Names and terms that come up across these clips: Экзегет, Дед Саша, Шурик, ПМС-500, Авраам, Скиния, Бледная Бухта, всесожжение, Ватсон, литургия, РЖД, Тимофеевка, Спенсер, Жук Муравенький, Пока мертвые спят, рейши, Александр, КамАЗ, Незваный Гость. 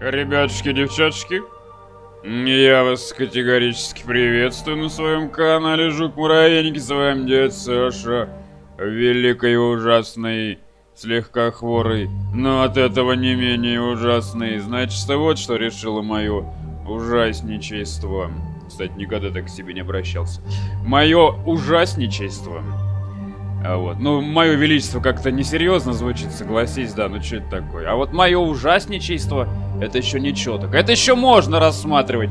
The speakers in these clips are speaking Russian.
Ребятушки, девчатушки, я вас категорически приветствую на своем канале Жук Муравенький. С вами Дед Саша, великий и ужасный, слегка хворый, но от этого не менее ужасный. Значит, вот что решило мое ужасничество. Кстати, никогда так к себе не обращался. Мое ужасничество. А вот, ну, мое величество как-то несерьезно звучит, согласись, да, ну что это такое? А вот мое ужасничество, это еще ничего так. Это еще можно рассматривать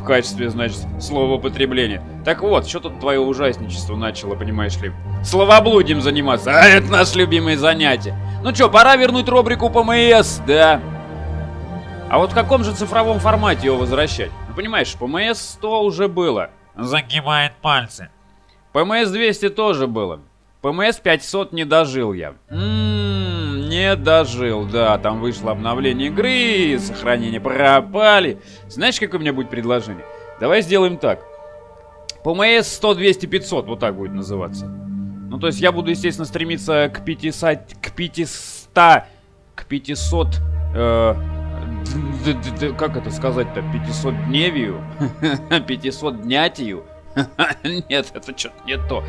в качестве, значит, словоупотребления. Так вот, что тут твое ужасничество начало, понимаешь ли? Словоблудием заниматься, а это наше любимое занятие. Ну что, пора вернуть рубрику ПМС, да? А вот в каком же цифровом формате его возвращать? Ну, понимаешь, ПМС-100 уже было. Загибает пальцы. ПМС-200 тоже было. ПМС-500 не дожил я. Не дожил, да. Там вышло обновление игры, сохранения пропали. Знаешь, какое у меня будет предложение? Давай сделаем так. ПМС-100, 200, 500, вот так будет называться. Ну, то есть я буду, естественно, стремиться к 500... К 500... К 500... как это сказать-то? 500-дневию? 500-днятию? Нет, это что-то не то.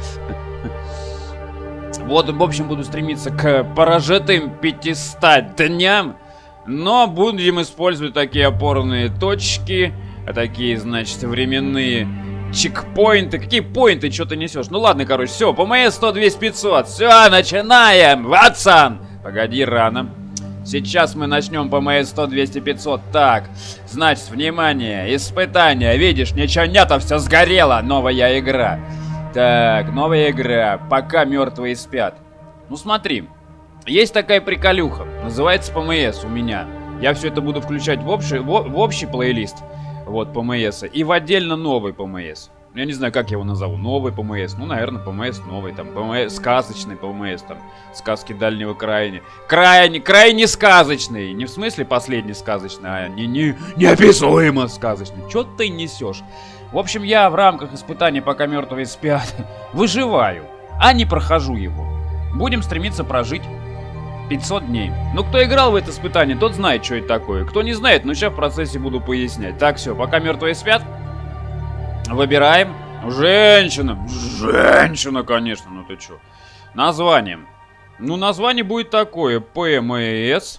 Вот, в общем, буду стремиться к прожитым 500 дням, но будем использовать такие опорные точки, такие, значит, временные чекпоинты. Какие поинты, что ты несешь? Ну ладно, короче, все, ПМС 100, 200, 500, все, начинаем, Ватсон! Погоди, рано. Сейчас мы начнем ПМС 100, 200, 500, так, значит, внимание, испытание, видишь, ничего нету, все сгорело, новая игра. Так, новая игра «Пока мертвые спят». Ну смотри, есть такая приколюха, называется ПМС у меня. Я все это буду включать в общий плейлист, вот, ПМС, и в отдельно новый ПМС. Я не знаю, как я его назову, новый ПМС, ну, наверное, ПМС новый, там, ПМС, сказочный ПМС, там, сказки дальнего крайне сказочный, не в смысле последний сказочный, а неописуемо сказочный. Че ты несешь? В общем, я в рамках испытаний «Пока мертвые спят» выживаю, а не прохожу его. Будем стремиться прожить 500 дней. Ну, кто играл в это испытание, тот знает, что это такое. Кто не знает, ну, сейчас в процессе буду пояснять. Так, все, «Пока мертвые спят». Выбираем. Женщина. Женщина, конечно, ну ты чё. Название. Ну, название будет такое. ПМС.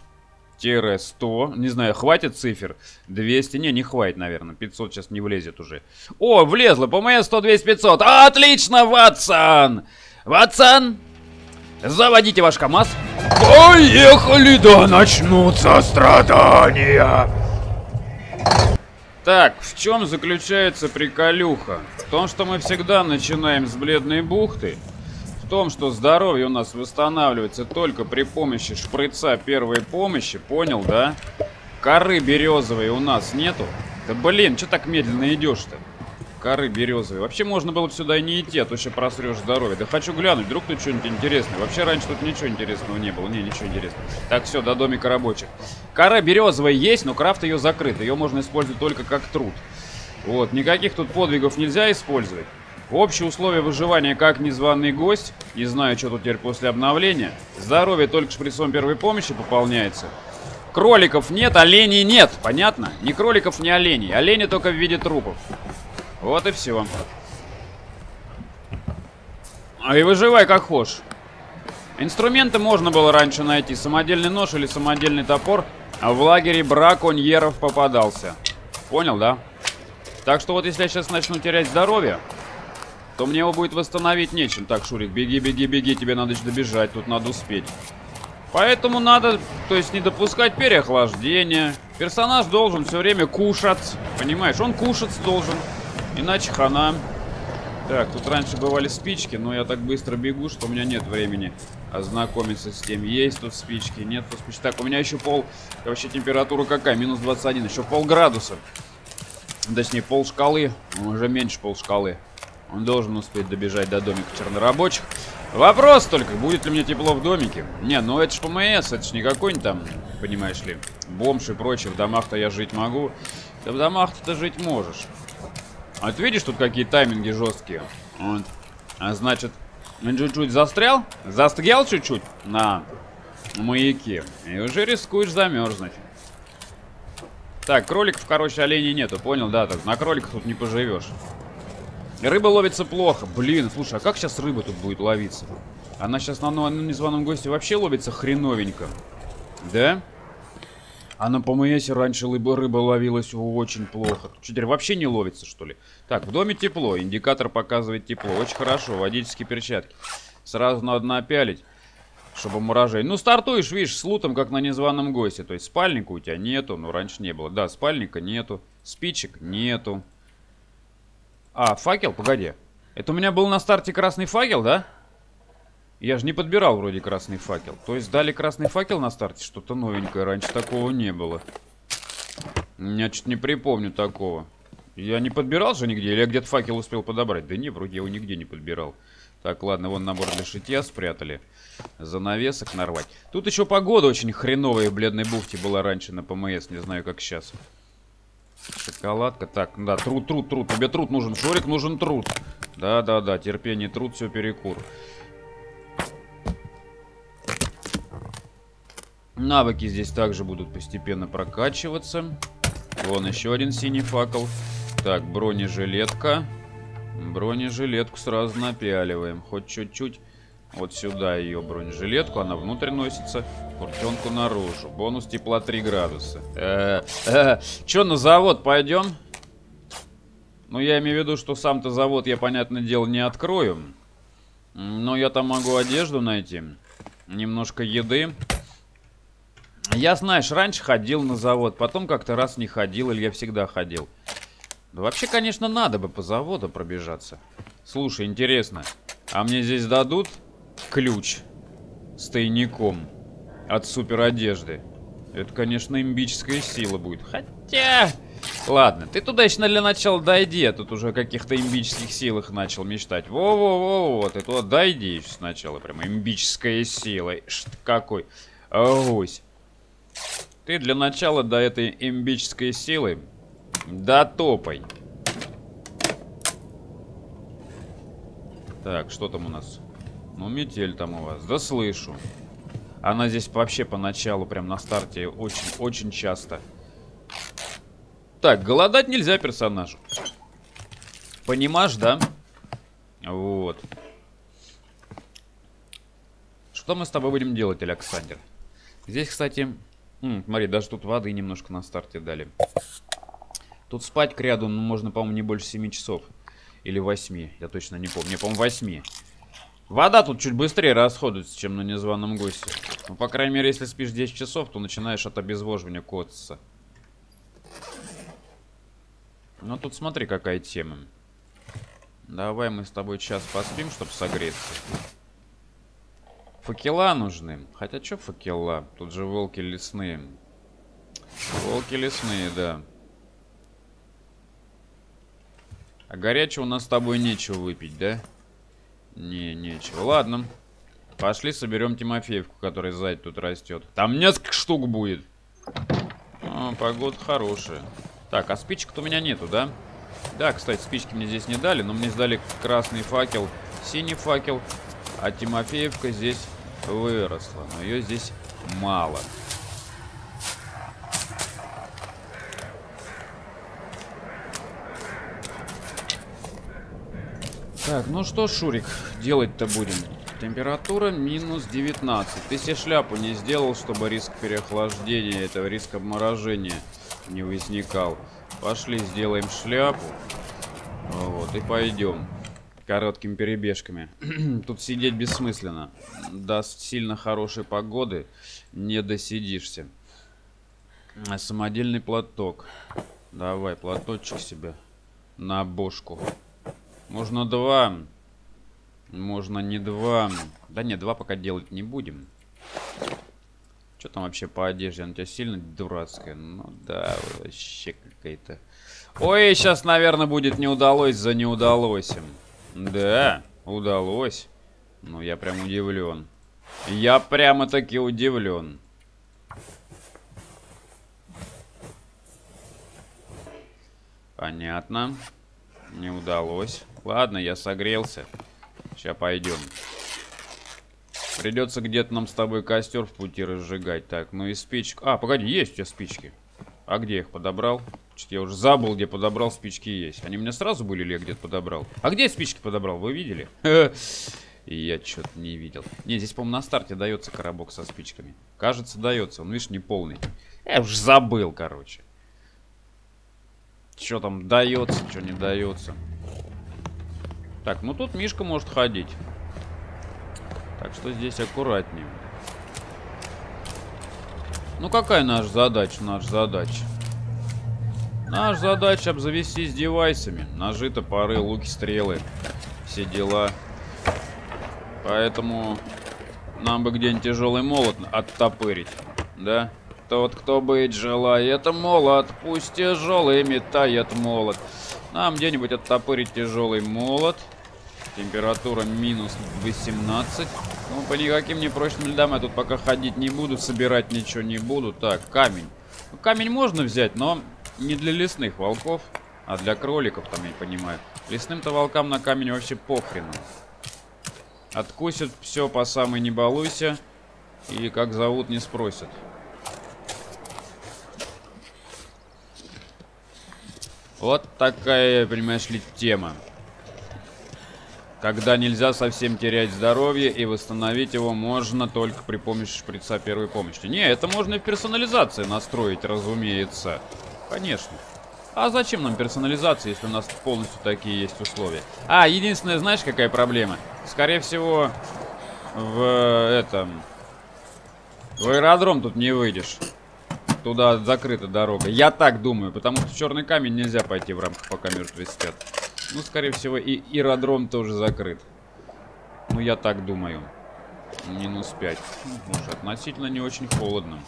100, не знаю, хватит цифр, 200, не хватит, наверное, 500 сейчас не влезет уже. О, влезло, ПМС 100, 200, 500, отлично, Ватсон! Ватсон, заводите ваш КамАЗ. Поехали, да начнутся страдания. Так, в чем заключается приколюха? В том, что мы всегда начинаем с Бледной Бухты. В том, что здоровье у нас восстанавливается только при помощи шприца первой помощи, понял, да? Коры березовой у нас нету. Да блин, что так медленно идешь-то? Коры березовые. Вообще можно было бы сюда и не идти, а то еще просрешь здоровье. Да хочу глянуть, вдруг тут что-нибудь интересное. Вообще раньше тут ничего интересного не было. Не, ничего интересного. Так, все, до домика рабочих. Кора березовая есть, но крафт ее закрыт. Ее можно использовать только как труд. Вот, никаких тут подвигов нельзя использовать. Общие условия выживания как незваный гость. Не знаю, что тут теперь после обновления. Здоровье только шприцом первой помощи пополняется. Кроликов нет, оленей нет. Понятно? Ни кроликов, ни оленей. Олени только в виде трупов. Вот и все. А и выживай как хочешь. Инструменты можно было раньше найти. Самодельный нож или самодельный топор. А в лагере браконьеров попадался. Понял, да? Так что вот если я сейчас начну терять здоровье, то мне его будет восстановить нечем. Так, Шурик, беги, беги, беги, тебе надо добежать, тут надо успеть. Поэтому надо, то есть, не допускать переохлаждения. Персонаж должен все время кушать, понимаешь? Он кушать должен, иначе хана. Так, тут раньше бывали спички, но я так быстро бегу, что у меня нет времени ознакомиться с тем, есть тут спички, нет тут спички. Так, у меня еще вообще температура какая? Минус 21, еще полградуса. Точнее, пол шкалы, уже меньше пол шкалы. Он должен успеть добежать до домика чернорабочих. Вопрос только, будет ли мне тепло в домике? Не, ну это ж ПМС, это ж не какой-нибудь там, понимаешь ли, бомж и прочее. В домах-то я жить могу. Да в домах-то ты жить можешь. А ты видишь, тут какие тайминги жесткие. Вот. А значит, чуть-чуть застрял? Застрял чуть-чуть на маяке. И уже рискуешь замерзнуть. Так, кроликов, короче, оленей нету, понял, да? Так, на кроликах тут не поживешь. Рыба ловится плохо. Блин, слушай, а как сейчас рыба тут будет ловиться? Она сейчас на незваном госте вообще ловится хреновенько. Да? А на ПМС раньше рыба ловилась очень плохо. Теперь вообще не ловится, что ли? Так, в доме тепло. Индикатор показывает тепло. Очень хорошо. Водительские перчатки. Сразу надо напялить, чтобы муражей. Ну, стартуешь, видишь, с лутом, как на незваном госте. То есть спальника у тебя нету. Ну, раньше не было. Да, спальника нету. Спичек нету. А, факел? Погоди. Это у меня был на старте красный факел, да? Я же не подбирал вроде красный факел. То есть дали красный факел на старте? Что-то новенькое. Раньше такого не было. Я чуть не припомню такого. Я не подбирал же нигде? Или я где-то факел успел подобрать? Да не, вроде я его нигде не подбирал. Так, ладно, вон набор для шитья спрятали. Занавесок нарвать. Тут еще погода очень хреновая в Бледной Бухте была раньше на ПМС. Не знаю, как сейчас. Шоколадка. Так, да, труд. Тебе труд нужен, Шурик, нужен труд. Да, терпение, труд, все, перекур. Навыки здесь также будут постепенно прокачиваться. Вон еще один синий факел. Так, бронежилетка. Бронежилетку сразу напяливаем. Хоть чуть-чуть. Вот сюда ее бронежилетку. Она внутрь носится. Куртенку наружу. Бонус тепла 3 градуса. Че, на завод пойдем? Ну, я имею в виду, что сам-то завод я, понятное дело, не открою. Но я там могу одежду найти. Немножко еды. Я, знаешь, раньше ходил на завод, потом как-то раз не ходил, или я всегда ходил. Да вообще, конечно, надо бы по заводу пробежаться. Слушай, интересно, а мне здесь дадут ключ с тайником от супер одежды? Это, конечно, имбическая сила будет. Хотя... Ладно, ты туда еще для начала дойди, а тут уже о каких-то имбических силах начал мечтать. Во-во-во-во, ты туда дойди еще сначала, прям имбическая сила. Какой? Гусь. Ты для начала до этой имбической силы дотопай. Так, что там у нас? Ну, метель там у вас. Да слышу. Она здесь вообще поначалу, прям на старте, очень-очень часто. Так, голодать нельзя персонажу. Понимаешь, да? Вот. Что мы с тобой будем делать, Александр? Здесь, кстати... смотри, даже тут воды немножко на старте дали. Тут спать к ряду, ну, можно, по-моему, не больше 7 часов. Или 8, я точно не помню. Мне, по-моему, 8. Вода тут чуть быстрее расходуется, чем на незваном госте. Ну, по крайней мере, если спишь 10 часов, то начинаешь от обезвоживания коться. Ну, тут смотри, какая тема. Давай мы с тобой сейчас поспим, чтобы согреться. Факела нужны. Хотя, что факела? Тут же волки лесные. Волки лесные, да. А горячего у нас с тобой нечего выпить, да? Не, нечего. Ладно. Пошли соберем Тимофеевку, которая сзади тут растет. Там несколько штук будет. О, погода хорошая. Так, а спичек-то у меня нету, да? Да, кстати, спички мне здесь не дали, но мне сдали красный факел, синий факел. А Тимофеевка здесь выросла, но ее здесь мало. Так, ну что, Шурик, делать-то будем? Температура минус 19. Ты себе шляпу не сделал, чтобы риск переохлаждения, это риск обморожения не возникал. Пошли, сделаем шляпу. Вот, и пойдем. Короткими перебежками. Тут сидеть бессмысленно. До сильно хорошей погоды не досидишься. Самодельный платок. Давай, платочек себе на бошку. Можно два. Можно не два. Да нет, два пока делать не будем. Что там вообще по одежде? Она у тебя сильно дурацкая. Ну да, вообще какая-то. Ой, сейчас, наверное, будет не удалось за не удалось им. Да, удалось. Ну, я прям удивлен. Я прямо-таки удивлен. Понятно. Не удалось. Ладно, я согрелся. Сейчас пойдем. Придется где-то нам с тобой костер в пути разжигать. Так, ну и спичек. А, погоди, есть у тебя спички. А где я их подобрал? Я уже забыл, где подобрал, спички есть. Они у меня сразу были или я где-то подобрал? А где я спички подобрал, вы видели? Я что-то не видел. Не, здесь, по-моему, на старте дается коробок со спичками. Кажется, дается. Он, видишь, не полный. Я уже забыл, короче. Что там дается, что не дается. Так, ну тут Мишка может ходить. Так что здесь аккуратнее. Ну какая наша задача? Наша задача обзавестись девайсами. Ножи, топоры, луки, стрелы. Все дела. Поэтому нам бы где-нибудь тяжелый молот оттопырить. Да? Тот, кто быть желает молот, пусть тяжелый метает молот. Нам где-нибудь оттопырить тяжелый молот. Температура минус 18. Ну, по никаким непрочным льдам я тут пока ходить не буду, собирать ничего не буду. Так, камень. Камень можно взять, но не для лесных волков, а для кроликов, там, я не понимаю. Лесным-то волкам на камень вообще похрену. Откусят все по самой не балуйся. И как зовут, не спросят. Вот такая, понимаешь ли, тема. Когда нельзя совсем терять здоровье, и восстановить его можно только при помощи шприца первой помощи. Не, это можно и в персонализации настроить, разумеется. Конечно. А зачем нам персонализация, если у нас полностью такие есть условия? А, единственное, знаешь, какая проблема? Скорее всего, в аэродром тут не выйдешь. Туда закрыта дорога. Я так думаю, потому что в черный камень нельзя пойти в рамках «Пока мертвые спят». Ну, скорее всего, и аэродром тоже закрыт. Ну, я так думаю. Минус 5. Может, относительно не очень холодно.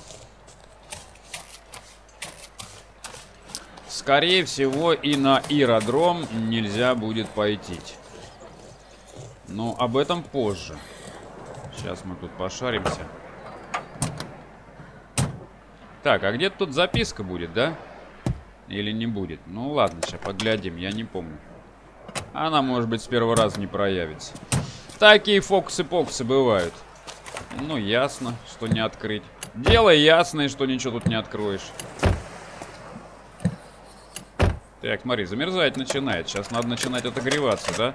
Скорее всего, и на аэродром нельзя будет пойти. Но об этом позже. Сейчас мы тут пошаримся. Так, а где-то тут записка будет, да? Или не будет? Ну ладно, сейчас поглядим, я не помню. Она, может быть, с первого раза не проявится. Такие фокусы-покусы бывают. Ну, ясно, что не открыть. Дело ясное, что ничего тут не откроешь. Так, смотри, замерзать начинает. Сейчас надо начинать отогреваться, да?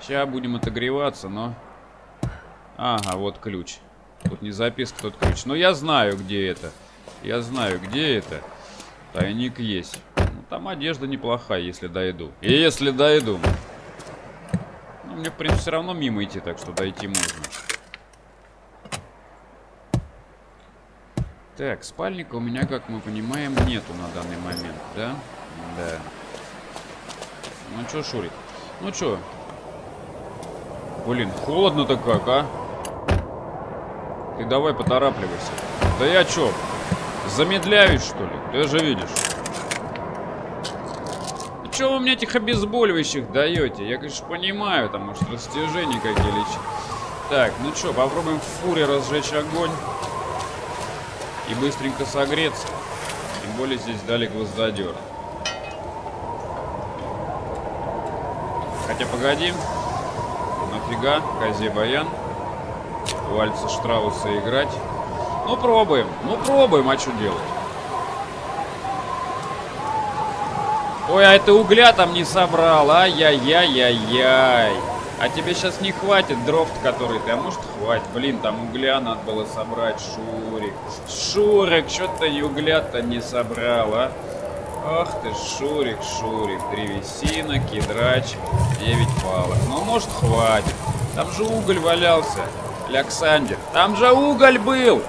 Сейчас будем отогреваться, но... Ага, вот ключ. Тут не записка, тут ключ. Но я знаю, где это. Я знаю, где это. Тайник есть. Ну, там одежда неплохая, если дойду. И если дойду. Ну, мне, в принципе, все равно мимо идти, так что дойти можно. Так, спальника у меня, как мы понимаем, нету на данный момент, да? Да. Ну чё, Шурик? Ну чё? Блин, холодно-то как, а? Ты давай поторапливайся. Да я чё? Замедляюсь, что ли? Ты же видишь. Чё вы мне этих обезболивающих даете? Я, конечно, понимаю, там, может, растяжения какие лечить. Так, ну чё, попробуем в фуре разжечь огонь. И быстренько согреться. Тем более здесь дали гвоздодер. Хотя, погоди. Нафига? Козе баян. Вальца Штрауса играть. Ну, пробуем. Ну, пробуем, а что делать? Ой, а это угля там не собрал. Ай-яй-яй-яй-яй. А тебе сейчас не хватит дров, который ты... А может, хватит? Блин, там угля надо было собрать, Шурик. Шурик, что ты угля-то не собрал, а? Ах ты, Шурик, Шурик. Древесина, кедрач, 9 палок. Ну, может, хватит. Там же уголь валялся, Александр. Там же уголь был.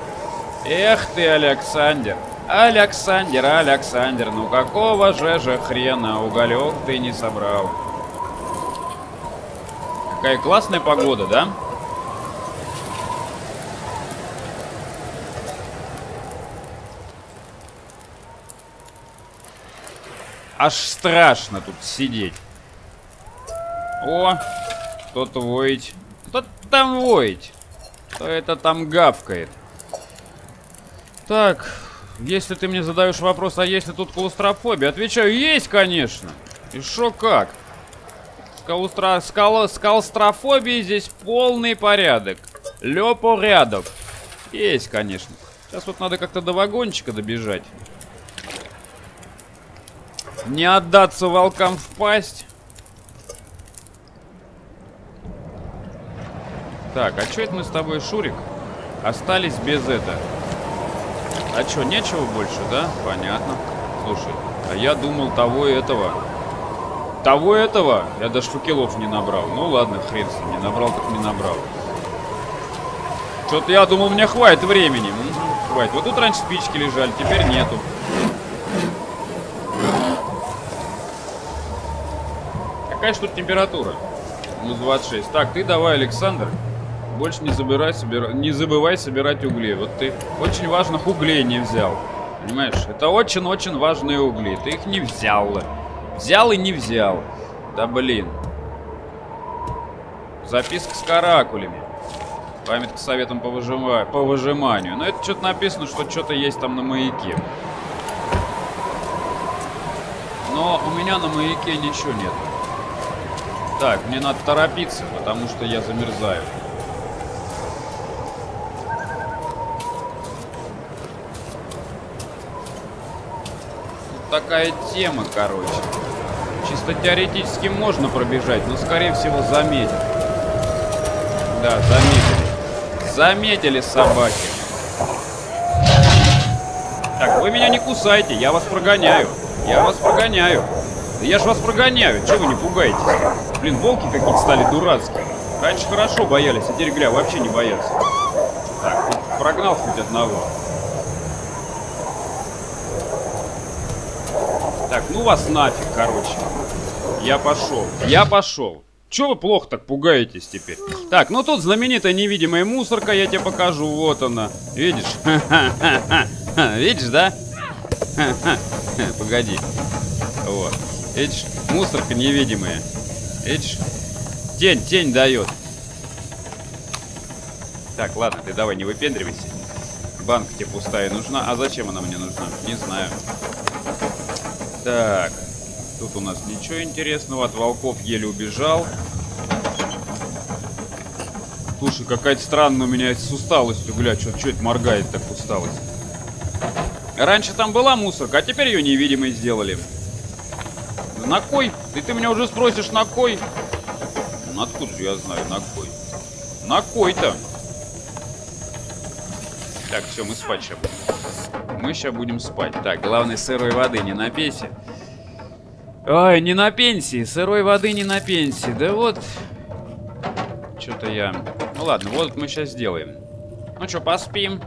Эх ты, Александр. Александр, Александр. Ну, какого же хрена уголек ты не собрал? Какая классная погода, да? Аж страшно тут сидеть. О, кто-то воет. Кто-то там воет. Кто это там гавкает? Так, если ты мне задаешь вопрос, а есть ли тут клаустрофобия? Отвечаю, есть, конечно. И шо как? С клаустрофобией здесь полный порядок. Лё порядок. Есть, конечно. Сейчас вот надо как-то до вагончика добежать. Не отдаться волкам в пасть. Так, а чё это мы с тобой, Шурик, остались без этого? А чё, нечего больше, да? Понятно. Слушай, а я думал того и этого. Того и этого? Я даже факелов не набрал. Ну ладно, хрен с ним, не набрал так не набрал. Что-то я думал, мне хватит времени. Хватит. Вот тут раньше спички лежали, теперь нету. Какая же тут температура? Ну, 26. Так, ты давай, Александр. Больше не забывай собирать угли. Вот ты очень важных углей не взял. Понимаешь? Это очень-очень важные угли. Ты их не взял. Взял и не взял. Да блин. Записка с каракулями. Памятка с советом по выжиманию. Но это что-то написано, что что-то есть там на маяке. Но у меня на маяке ничего нет. Так, мне надо торопиться, потому что я замерзаю. Такая тема, короче. Чисто теоретически можно пробежать, но скорее всего заметят. Да, заметили. Заметили собаки. Так, вы меня не кусайте, я вас прогоняю. Я вас прогоняю. Да я же вас прогоняю, чего вы не пугаетесь? Блин, волки какие-то стали дурацкие. Раньше хорошо боялись, а теперь, гля, вообще не боятся. Так, прогнал хоть одного. Так, ну вас нафиг, короче. Я пошел. Я пошел. Че вы плохо так пугаетесь теперь? Так, ну тут знаменитая невидимая мусорка, я тебе покажу. Вот она. Видишь? Видишь, да? Погоди. Вот. Видишь? Мусорка невидимая. Видишь? Тень, тень дает. Так, ладно, ты давай не выпендривайся. Банка тебе пустая нужна. А зачем она мне нужна? Не знаю. Так, тут у нас ничего интересного. От волков еле убежал. Слушай, какая-то странная у меня с усталостью. Гля, что это моргает так усталость? Раньше там была мусорка, а теперь ее невидимой сделали. На кой? И ты меня уже спросишь, на кой? Ну, откуда же я знаю, на кой? На кой-то. Так, все, мы спать сейчас будем. Мы сейчас будем спать. Так, главное, сырой воды не на пенсии. Ой, не на пенсии. Сырой воды не на пенсии. Да вот. Что-то я... Ну ладно, вот мы сейчас сделаем. Ну что, поспим.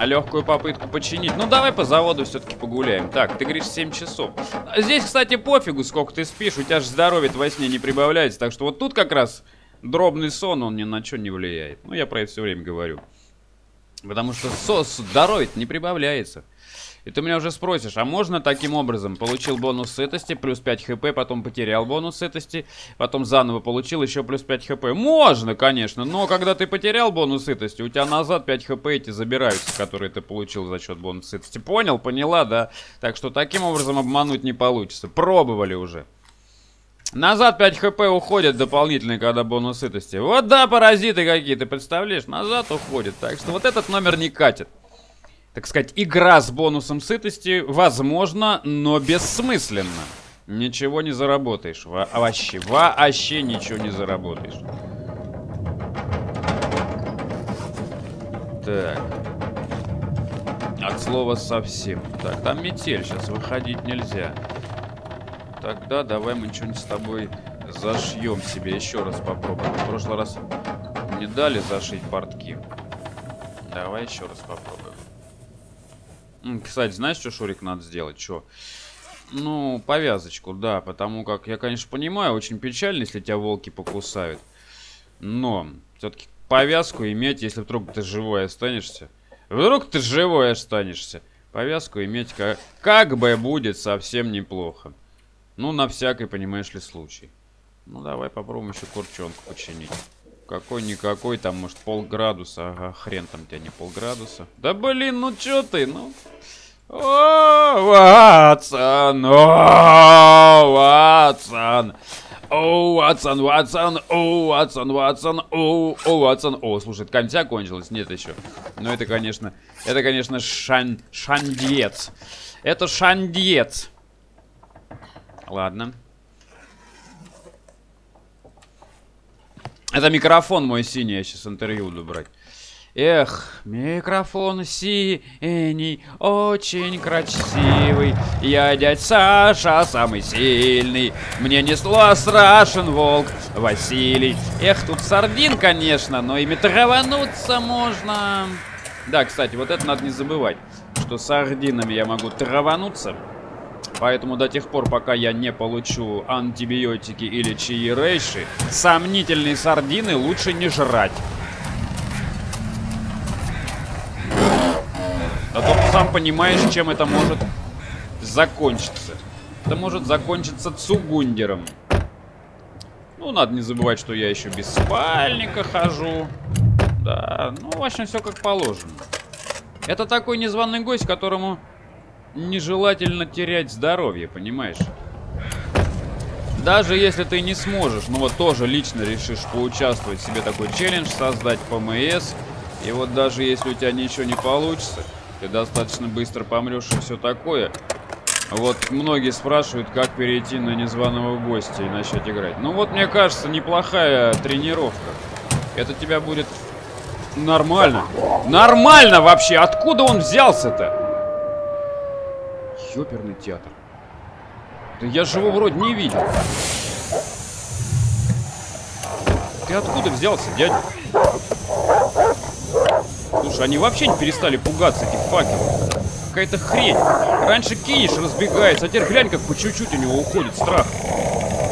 Легкую попытку починить. Ну давай по заводу все-таки погуляем. Так, ты говоришь 7 часов. Здесь, кстати, пофигу, сколько ты спишь. У тебя же здоровье во сне не прибавляется. Так что вот тут как раз дробный сон, он ни на что не влияет. Ну я про это все время говорю. Потому что здоровье-то не прибавляется. И ты меня уже спросишь, а можно таким образом? Получил бонус сытости, плюс 5 хп, потом потерял бонус сытости, потом заново получил еще плюс 5 хп. Можно, конечно, но когда ты потерял бонус сытости, у тебя назад 5 хп эти забираются, которые ты получил за счет бонуса сытости. Понял? Поняла, да? Так что таким образом обмануть не получится. Пробовали уже. Назад 5 хп уходят дополнительные, когда бонус сытости. Вот да, паразиты какие-то, представляешь? Назад уходят. Так что вот этот номер не катит. Так сказать, игра с бонусом сытости возможно, но бессмысленно. Ничего не заработаешь. Вообще ничего не заработаешь. Так. От слова совсем. Так, там метель, сейчас выходить нельзя. Тогда давай мы что-нибудь с тобой зашьем себе. Еще раз попробуем. В прошлый раз не дали зашить портки. Давай еще раз попробуем. Кстати, знаешь, что, Шурик, надо сделать? Что? Ну, повязочку, да. Потому как, я, конечно, понимаю, очень печально, если тебя волки покусают. Но все-таки повязку иметь, если вдруг ты живой останешься. Вдруг ты живой останешься. Повязку иметь как бы будет совсем неплохо. Ну, на всякий, понимаешь ли, случай. Ну, давай попробуем еще курчонку починить. Какой-никакой, там, может, полградуса. Ага, хрен там тебя не полградуса. Да, блин, ну чё ты, ну? О, Ватсон! О, Ватсон! О, Ватсон, Ватсон! О, Ватсон, Ватсон! О, Ватсон! О, слушай, конца кончилось? Нет еще. Но это, конечно, шандец. Это шандец. Ладно. Это микрофон мой синий, я сейчас интервью буду брать. Эх, микрофон синий, очень красивый. Я дядь Саша, самый сильный. Мне несло, страшен волк Василий. Эх, тут сардин, конечно, но ими травануться можно. Да, кстати, вот это надо не забывать, что сардинами я могу травануться. Поэтому до тех пор, пока я не получу антибиотики или чаи-рейши, сомнительные сардины лучше не жрать. А то ты сам понимаешь, чем это может закончиться. Это может закончиться цугундером. Ну, надо не забывать, что я еще без спальника хожу. Да, ну, в общем, все как положено. Это такой незваный гость, которому нежелательно терять здоровье, понимаешь? Даже если ты не сможешь, ну вот тоже лично решишь поучаствовать, себе такой челлендж создать, ПМС. И вот даже если у тебя ничего не получится, ты достаточно быстро помрешь и все такое. Вот многие спрашивают, как перейти на незваного гостя и начать играть. Ну вот, мне кажется, неплохая тренировка. Это тебя будет нормально. Нормально вообще! Откуда он взялся-то? Ёперный театр. Да я же его вроде не видел. Ты откуда взялся, дядя? Слушай, они вообще не перестали пугаться этих факелов. Какая-то хрень. Раньше Кииш разбегается, а теперь глянь, как по чуть-чуть у него уходит страх.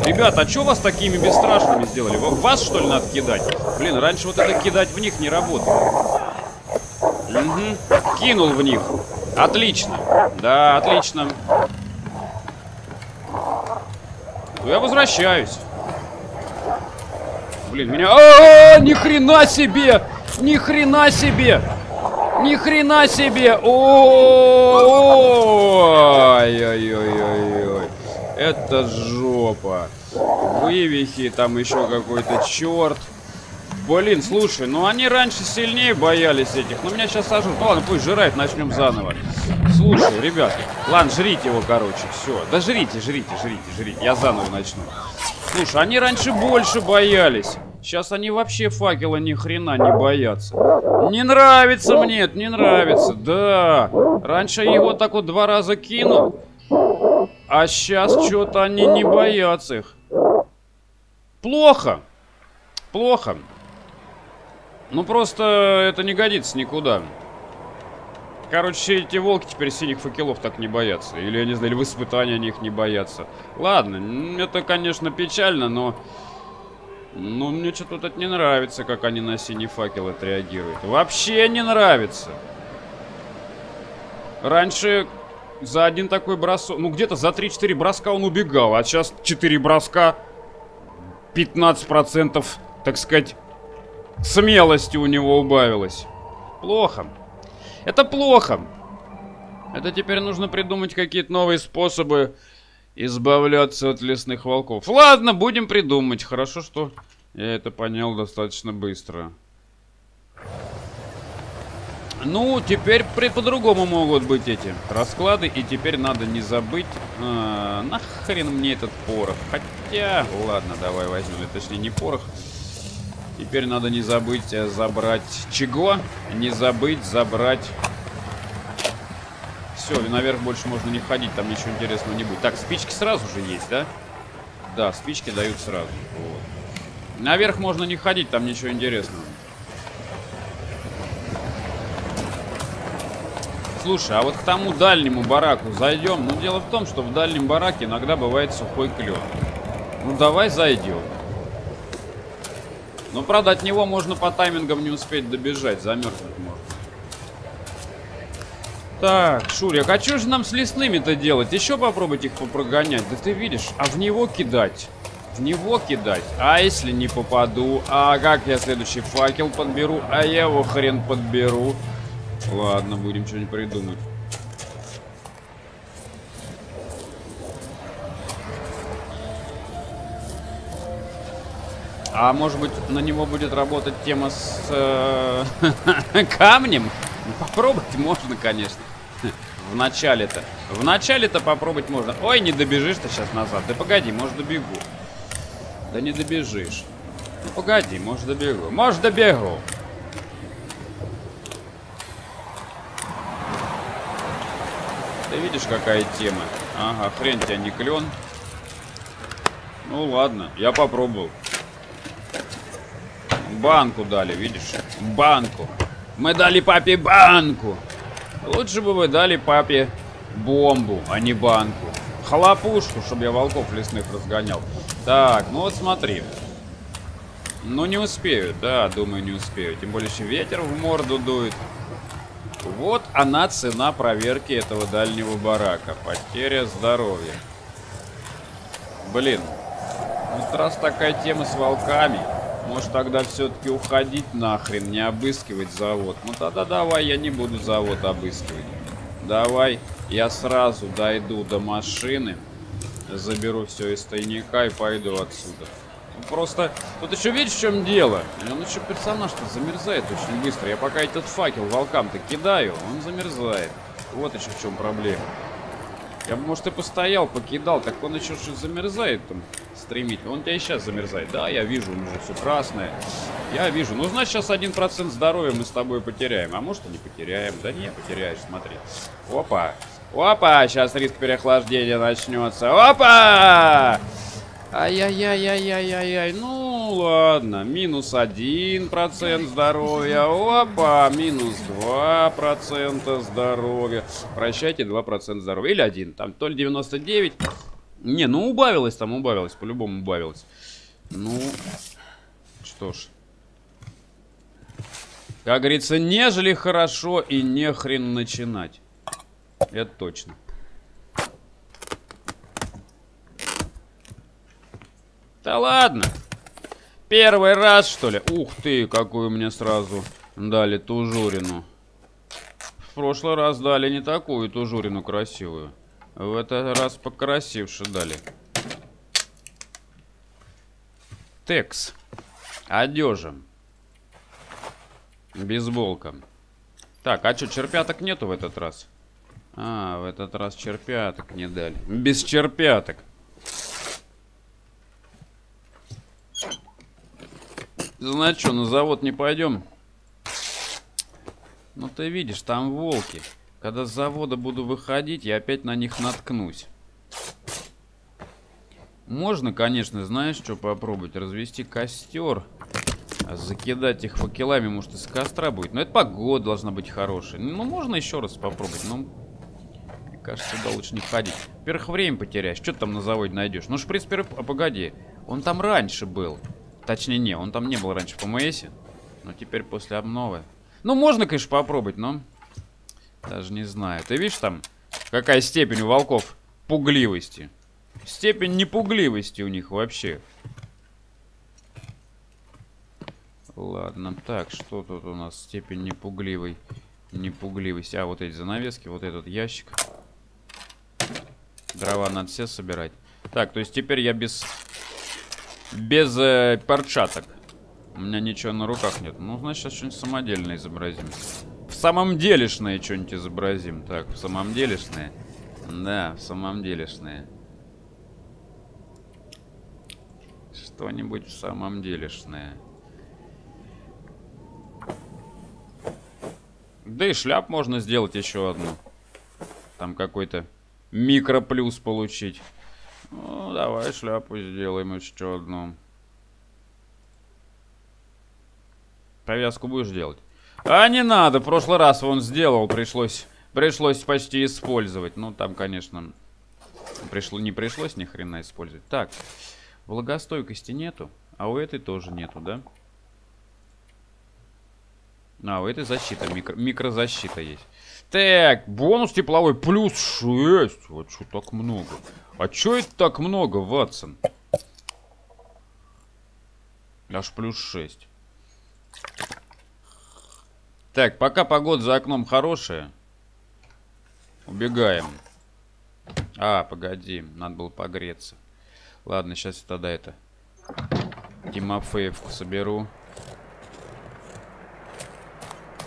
Ребята, а что вас такими бесстрашными сделали? Вас, что ли, надо кидать? Блин, раньше вот это кидать в них не работало. Угу. Кинул в них. Отлично. Да, отлично. Ну, я возвращаюсь. Блин, меня... А-а-а! Ни хрена себе! Ни хрена себе! Ни хрена себе! Ой-ой-ой-ой-ой! Это жопа. Вывихи, там еще какой-то черт. Блин, слушай, ну они раньше сильнее боялись этих. Но меня сейчас сожрут. Ну ладно, пусть жрает, начнем заново. Слушай, ребят, ладно, жрите его, короче, все. Да жрите, жрите, жрите, жрите. Я заново начну. Слушай, они раньше больше боялись. Сейчас они вообще факела ни хрена не боятся. Не нравится мне это, не нравится. Да, раньше я его так вот 2 раза кинул. А сейчас что-то они не боятся их. Плохо. Плохо. Ну просто это не годится никуда. Короче, все эти волки теперь синих факелов так не боятся. Или, я не знаю, или в испытании они их не боятся. Ладно, это, конечно, печально, но... Ну, мне что-то тут не нравится, как они на синий факел отреагируют. Вообще не нравится. Раньше за один такой бросок... Ну, где-то за 3-4 броска он убегал, а сейчас 4 броска 15%, так сказать... Смелости у него убавилось. Плохо. Это плохо. Это теперь нужно придумать какие-то новые способы избавляться от лесных волков. Ладно, будем придумывать. Хорошо, что я это понял достаточно быстро. Ну, теперь по-другому могут быть эти расклады. И теперь надо не забыть... нахрен мне этот порох. Хотя... Ладно, давай возьмем. Точнее, не порох. Теперь надо не забыть забрать... Чего? Не забыть забрать... Все, наверх больше можно не ходить, там ничего интересного не будет. Так, спички сразу же есть, да? Да, спички дают сразу. Вот. Наверх можно не ходить, там ничего интересного. Слушай, а вот к тому дальнему бараку зайдем? Ну, дело в том, что в дальнем бараке иногда бывает сухой клен. Ну, давай зайдем. Но, правда, от него можно по таймингам не успеть добежать. Замерзнуть можно. Так, Шурик, а что же нам с лесными-то делать? Еще попробовать их попрогонять. Да ты видишь, а в него кидать? В него кидать? А если не попаду? А как я следующий факел подберу? А я его хрен подберу. Ладно, будем что-нибудь придумать. А может быть, на него будет работать тема с камнем? Попробовать можно, конечно. В начале-то. В начале-то попробовать можно. Ой, не добежишь ты сейчас назад. Да погоди, может добегу. Да не добежишь. Ну погоди, может добегу. Может добегу. Ты видишь, какая тема? Ага, хрен тебя не клен. Ну ладно, я попробовал. Банку дали, видишь? Банку. Мы дали папе банку. Лучше бы вы дали папе бомбу, а не банку. Хлопушку, чтобы я волков лесных разгонял. Так, ну вот смотри. Ну не успею, да, думаю, не успею. Тем более, еще ветер в морду дует. Вот она, цена проверки этого дальнего барака. Потеря здоровья. Блин. Вот раз такая тема с волками... Может, тогда все-таки уходить нахрен, не обыскивать завод. Ну тогда давай, я не буду завод обыскивать. Давай, я сразу дойду до машины, заберу все из тайника и пойду отсюда. Просто, вот еще видишь, в чем дело? Он еще персонаж-то замерзает очень быстро. Я пока этот факел волкам-то кидаю, он замерзает. Вот еще в чем проблема. Я бы, может, и постоял, покидал, так он еще что замерзает там стремительно. Он тебя и сейчас замерзает. Да, я вижу, он уже все красное. Я вижу. Ну, значит, сейчас 1% здоровья мы с тобой потеряем. А может, и не потеряем. Да не, потеряешь, смотри. Опа. Опа, сейчас риск переохлаждения начнется. Опа! Ай-яй-яй-яй-яй-яй-яй. Ну, ладно. Минус 1% здоровья. Опа, минус 2% здоровья. Прощайте, 2% здоровья. Или 1. Там то ли 99. Не, ну убавилось там, убавилось. По-любому убавилось. Ну, что ж. Как говорится, нежели хорошо и не хрен начинать. Это точно. Да ладно. Первый раз, что ли? Ух ты, какую мне сразу дали тужурину. В прошлый раз дали не такую тужурину красивую. В этот раз покрасивше дали. Текс. Одежа. Бейсболка. Так, а что, черпяток нету в этот раз? А, в этот раз черпяток не дали. Без черпяток. Значит, что, на завод не пойдем? Ну, ты видишь, там волки. Когда с завода буду выходить, я опять на них наткнусь. Можно, конечно, знаешь, что попробовать? Развести костер. Закидать их факелами, может, из костра будет. Но это погода должна быть хорошая. Ну, можно еще раз попробовать, но... Мне кажется, сюда лучше не ходить. Во-первых, время потеряешь. Что ты там на заводе найдешь? Ну, шприц, а погоди. Он там раньше был. Точнее, не, он там не был раньше в ПМСе. Но теперь после обновы. Ну, можно, конечно, попробовать, но... Даже не знаю. Ты видишь там, какая степень у волков пугливости? Степень непугливости у них вообще. Ладно, так, что тут у нас? Степень непугливости. А, вот эти занавески, вот этот ящик. Дрова надо все собирать. Так, то есть теперь я без перчаток. У меня ничего на руках нет. Ну, значит, сейчас что-нибудь самодельное изобразим. В самом делешное что-нибудь изобразим. Так, в самом делешное. Да, в самом делешное. Что-нибудь в самом делешное. Да и шляп можно сделать еще одну. Там какой-то микроплюс получить. Ну, давай шляпу сделаем еще одну. Повязку будешь делать? А не надо, в прошлый раз вон сделал, пришлось почти использовать. Ну, там, конечно, не пришлось ни хрена использовать. Так, влагостойкости нету, а у этой тоже нету, да? А, у этой защита, микрозащита есть. Так, бонус тепловой плюс 6. Вот что так много? А чё это так много, Ватсон? Аж плюс 6. Так, пока погода за окном хорошая. Убегаем. А, погоди, надо было погреться. Ладно, сейчас я тогда это Тимофеевку соберу.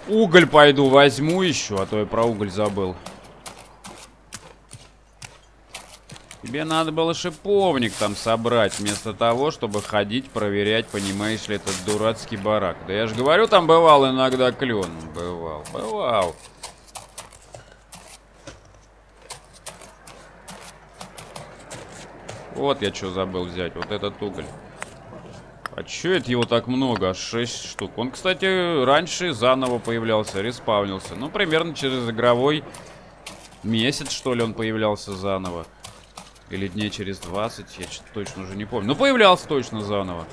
Уголь пойду возьму еще, а то я про уголь забыл. Тебе надо было шиповник там собрать, вместо того, чтобы ходить, проверять, понимаешь ли, этот дурацкий барак. Да я же говорю, там бывал иногда клен. Бывал. Вот я что забыл взять, вот этот уголь. А че это его так много? 6 штук. Он, кстати, раньше заново появлялся, респавнился. Ну, примерно через игровой месяц, что ли, он появлялся заново. Или дней через 20, я что-то точно уже не помню. Но появлялся точно заново.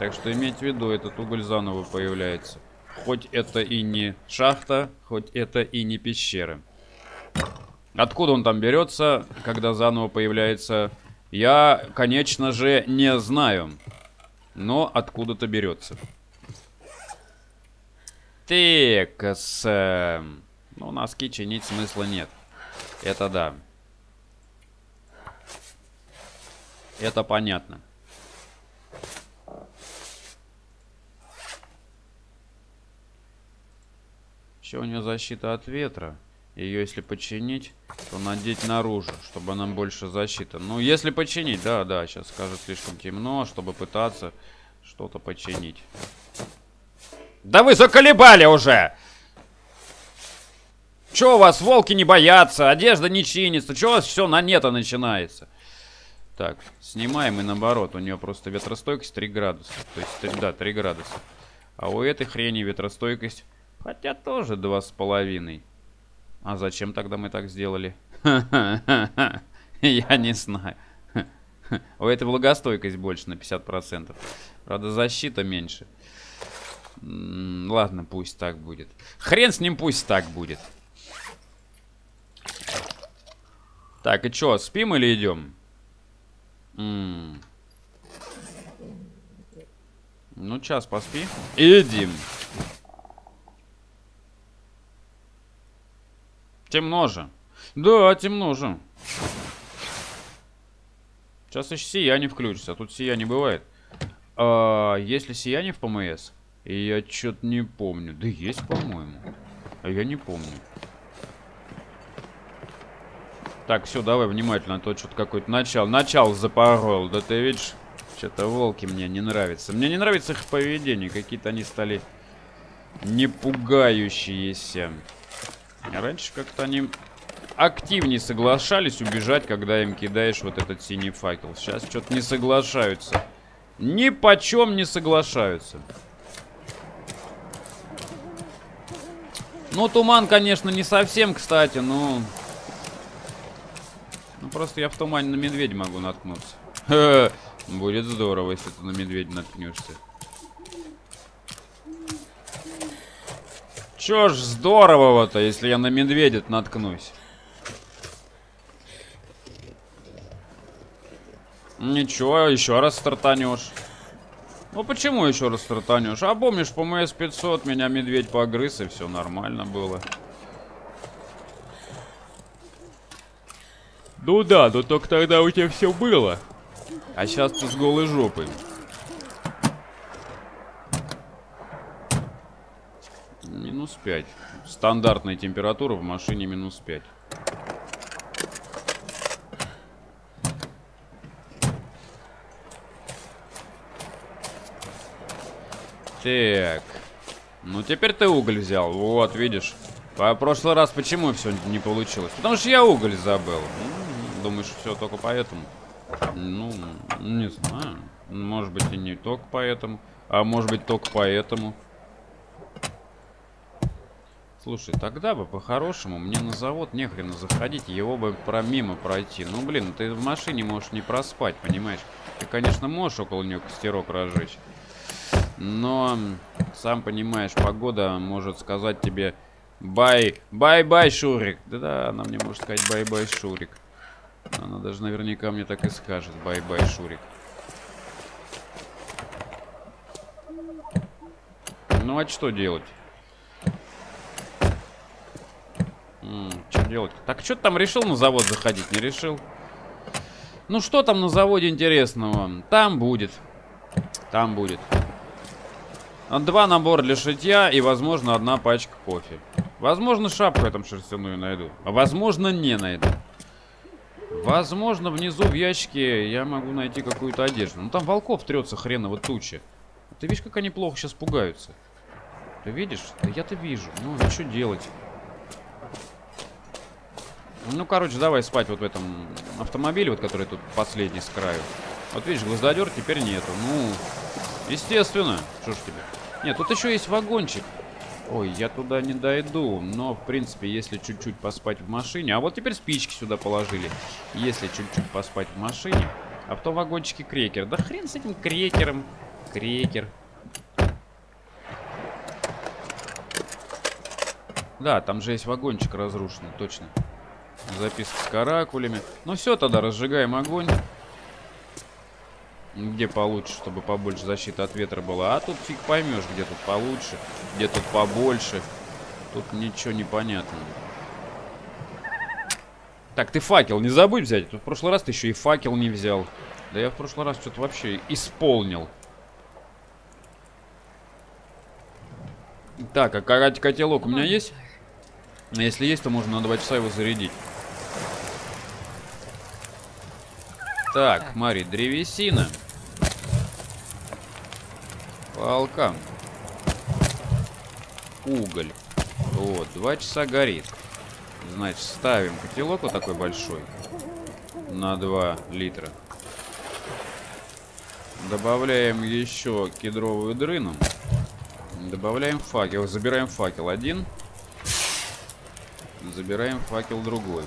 Так что имейте в виду, этот уголь заново появляется. Хоть это и не шахта, хоть это и не пещера. Откуда он там берется, когда заново появляется, я, конечно же, не знаю. Но откуда-то берется. Так, ну, носки чинить смысла нет. Это да. Это понятно. Еще у нее защита от ветра. Ее если починить, то надеть наружу, чтобы нам больше защита. Ну, если починить, да, сейчас скажут слишком темно, чтобы пытаться что-то починить. Да вы заколебали уже! Че у вас волки не боятся, одежда не чинится, че у вас все на нето начинается? Так, снимаем и наоборот, у нее просто ветростойкость 3 градуса, то есть, 3 градуса. А у этой хрени ветростойкость, хотя тоже 2,5. А зачем тогда мы так сделали? Я не знаю. У этой влагостойкость больше на 50%. Правда, защита меньше. Ладно, пусть так будет. Хрен с ним, пусть так будет. Так, и чё, спим или идем? Ну, час поспи. Идем. Темно же. Да, темно же. Сейчас еще сияние включится. А тут сияние бывает. А, есть ли сияние в ПМС? Я что-то не помню. Да есть, по-моему. А я не помню. Так, все, давай внимательно. А то что-то какое-то начало. Начало запорол. Да ты видишь, что-то волки мне не нравятся. Мне не нравится их поведение. Какие-то они стали не пугающиеся. Раньше как-то они активнее соглашались убежать, когда им кидаешь вот этот синий факел. Сейчас что-то не соглашаются. Ни почем не соглашаются. Ну, туман, конечно, не совсем, кстати, но... Ну, просто я в тумане на медведя могу наткнуться. Ха-ха. Будет здорово, если ты на медведя наткнешься. Чё ж здорово-то, если я на медведя наткнусь. Ничего, еще раз стартанешь. Ну почему еще раз стартанешь? А помнишь, по ПМС-500 меня медведь погрыз, и все нормально было. Ну да, но только тогда у тебя все было. А сейчас ты с голой жопой. Минус 5. Стандартная температура в машине минус 5. Так. Ну теперь ты уголь взял. Вот, видишь. В прошлый раз почему все не получилось? Потому что я уголь забыл. Думаешь, все только поэтому? Ну, не знаю. Может быть и не только поэтому. А может быть только поэтому. Слушай, тогда бы по-хорошему мне на завод нехрена заходить, его бы промимо пройти. Ну, блин, ты в машине можешь не проспать, понимаешь? Ты, конечно, можешь около нее костерок разжечь. Но, сам понимаешь, погода может сказать тебе бай-бай, Шурик. Да-да, она мне может сказать бай-бай, Шурик. Она даже наверняка мне так и скажет бай-бай, Шурик. Ну, а что делать? Что делать? Так, что ты там решил на завод заходить? Не решил? Ну, что там на заводе интересного? Там будет. Там будет. 2 набора для шитья и, возможно, 1 пачка кофе. Возможно, шапку я там шерстяную найду. А, возможно, не найду. Возможно, внизу в ящике я могу найти какую-то одежду. Ну, там волков трется хреново тучи. Ты видишь, как они плохо сейчас пугаются? Ты видишь? Да я-то вижу. Ну, а что делать? Ну, короче, давай спать вот в этом автомобиле, вот который тут последний с краю. Вот видишь, гвоздодер теперь нету. Ну, естественно. Что ж тебе? Нет, тут еще есть вагончик. Ой, я туда не дойду. Но, в принципе, если чуть-чуть поспать в машине... А вот теперь спички сюда положили. Если чуть-чуть поспать в машине. А потом вагончики крекер. Да хрен с этим крекером. Крекер. Да, там же есть вагончик разрушенный, точно. Записка с каракулями. Ну все, тогда разжигаем огонь. Где получше, чтобы побольше защиты от ветра была. А тут фиг поймешь, где тут получше, где тут побольше. Тут ничего не понятно. Так, ты факел не забудь взять. Тут в прошлый раз ты еще и факел не взял. Да я в прошлый раз что-то вообще исполнил. Так, а котелок у меня есть? Если есть, то можно на 2 часа его зарядить. Так, Мари, древесина. Палка. Уголь. Вот, 2 часа горит. Значит, ставим котелок вот такой большой. На 2 литра. Добавляем еще кедровую дрыну. Добавляем факел. Забираем факел один. Забираем факел другой.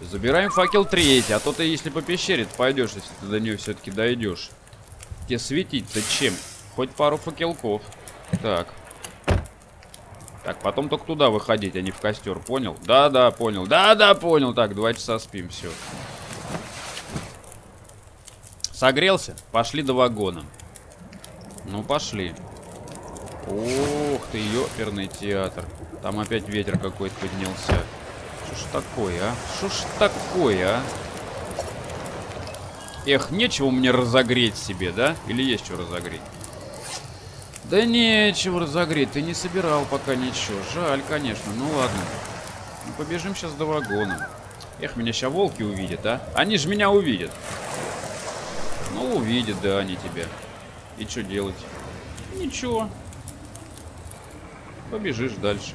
Забираем факел третий. А то ты, если по пещере пойдешь, если ты до нее все-таки дойдешь. Тебе светить-то чем? Хоть пару факелков. Так. Так, потом только туда выходить, а не в костер. Понял? Да-да, понял. Да-да, понял. Так, 2 часа спим, все. Согрелся? Пошли до вагона. Ну, пошли. Ох ты, ёперный театр. Там опять ветер какой-то поднялся. Что ж такое, а? Что ж такое, а? Эх, нечего мне разогреть себе, да? Или есть что разогреть? Да нечего разогреть. Ты не собирал пока ничего. Жаль, конечно. Ну ладно. Ну, побежим сейчас до вагона. Эх, меня сейчас волки увидят, а? Они же меня увидят. Ну, увидят, да, они тебя. И что делать? Ничего. Побежишь дальше.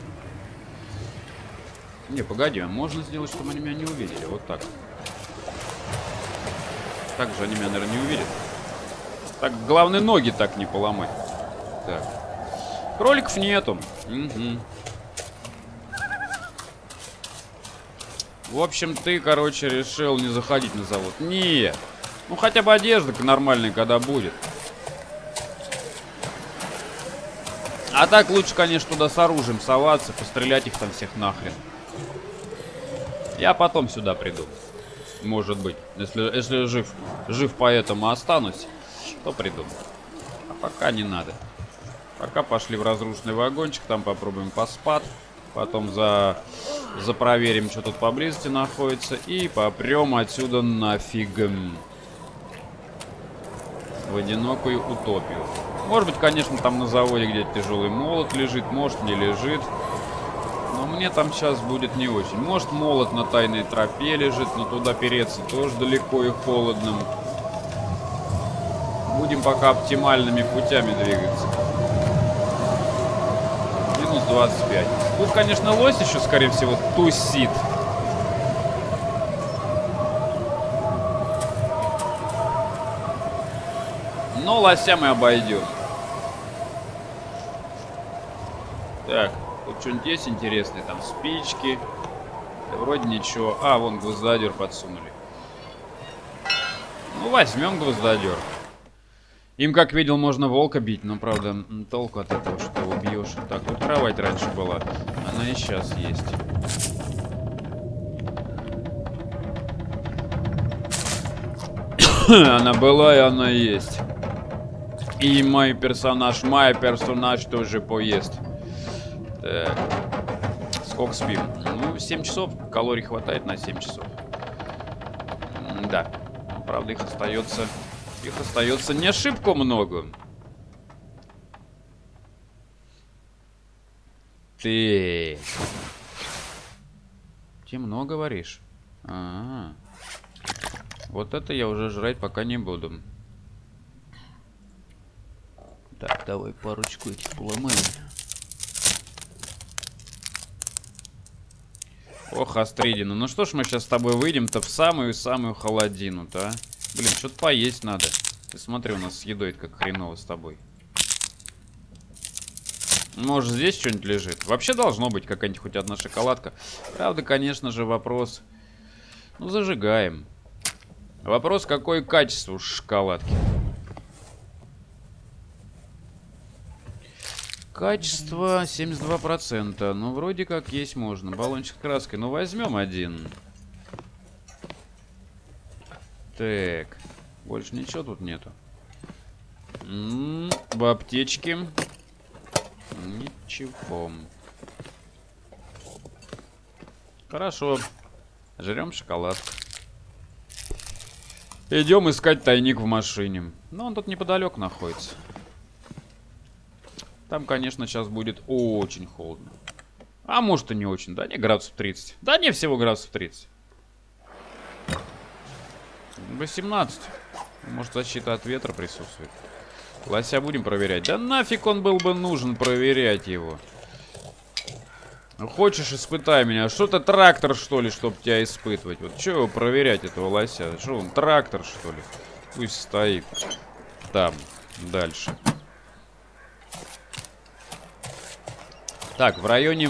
Не, погоди, а можно сделать, чтобы они меня не увидели? Вот так. Так же они меня, наверное, не увидят. Так, главное, ноги так не поломать. Так. Кроликов нету. Угу. В общем, ты, короче, решил не заходить на завод. Не. Ну, хотя бы одежда нормальная, когда будет. А так лучше, конечно, туда с оружием соваться, пострелять их там всех нахрен. Я потом сюда приду. Может быть. Если жив поэтому останусь, то приду. А пока не надо. Пока пошли в разрушенный вагончик, там попробуем поспать. Потом запроверим, что тут поблизости находится. И попрем отсюда нафигом. В одинокую утопию. Может быть, конечно, там на заводе где-то тяжелый молот лежит, может, не лежит. Но мне там сейчас будет не очень. Может, молот на тайной тропе лежит, но туда переться тоже далеко и холодно. Будем пока оптимальными путями двигаться. Минус 25. Тут, конечно, лось еще, скорее всего, тусит. Но лося мы обойдем. Так, тут что-нибудь есть интересное? Там спички. Да вроде ничего. А, вон гвоздодер подсунули. Ну, возьмем гвоздодер. Им, как видел, можно волка бить. Но, правда, толку от этого, что ты его бьешь. Так, тут кровать раньше была. Она и сейчас есть. Она была и она есть. И мой персонаж тоже поест. Так. Сколько спим? Ну, 7 часов. Калорий хватает на 7 часов. Да. Правда, их остается не ошибко много. Ты. Темно говоришь? А-а-а. Вот это я уже жрать пока не буду. Так, давай парочку этих поломаем. Ох, Астридина. Ну что ж мы сейчас с тобой выйдем-то в самую-самую холодину-то, а? Блин, что-то поесть надо. Ты смотри, у нас с едой как хреново с тобой. Может, здесь что-нибудь лежит? Вообще должно быть какая-нибудь хоть одна шоколадка. Правда, конечно же, вопрос... Ну, зажигаем. Вопрос, какое качество шоколадки? Качество 72%. Ну, вроде как есть можно. Баллончик с краской. Ну, возьмем один. Так. Больше ничего тут нету. В аптечке. Ничего. Хорошо. Жрем шоколад. Идем искать тайник в машине. Но он тут неподалеку находится. Там, конечно, сейчас будет очень холодно. А может и не очень. Да не, градусов 30. Да не, всего градусов 30. 18. Может, защита от ветра присутствует. Лося будем проверять. Да нафиг он был бы нужен проверять его. Хочешь, испытай меня. Что-то трактор, что ли, чтобы тебя испытывать? Вот что его проверять, этого лося? Что он, трактор, что ли? Пусть стоит там, дальше. Так, в районе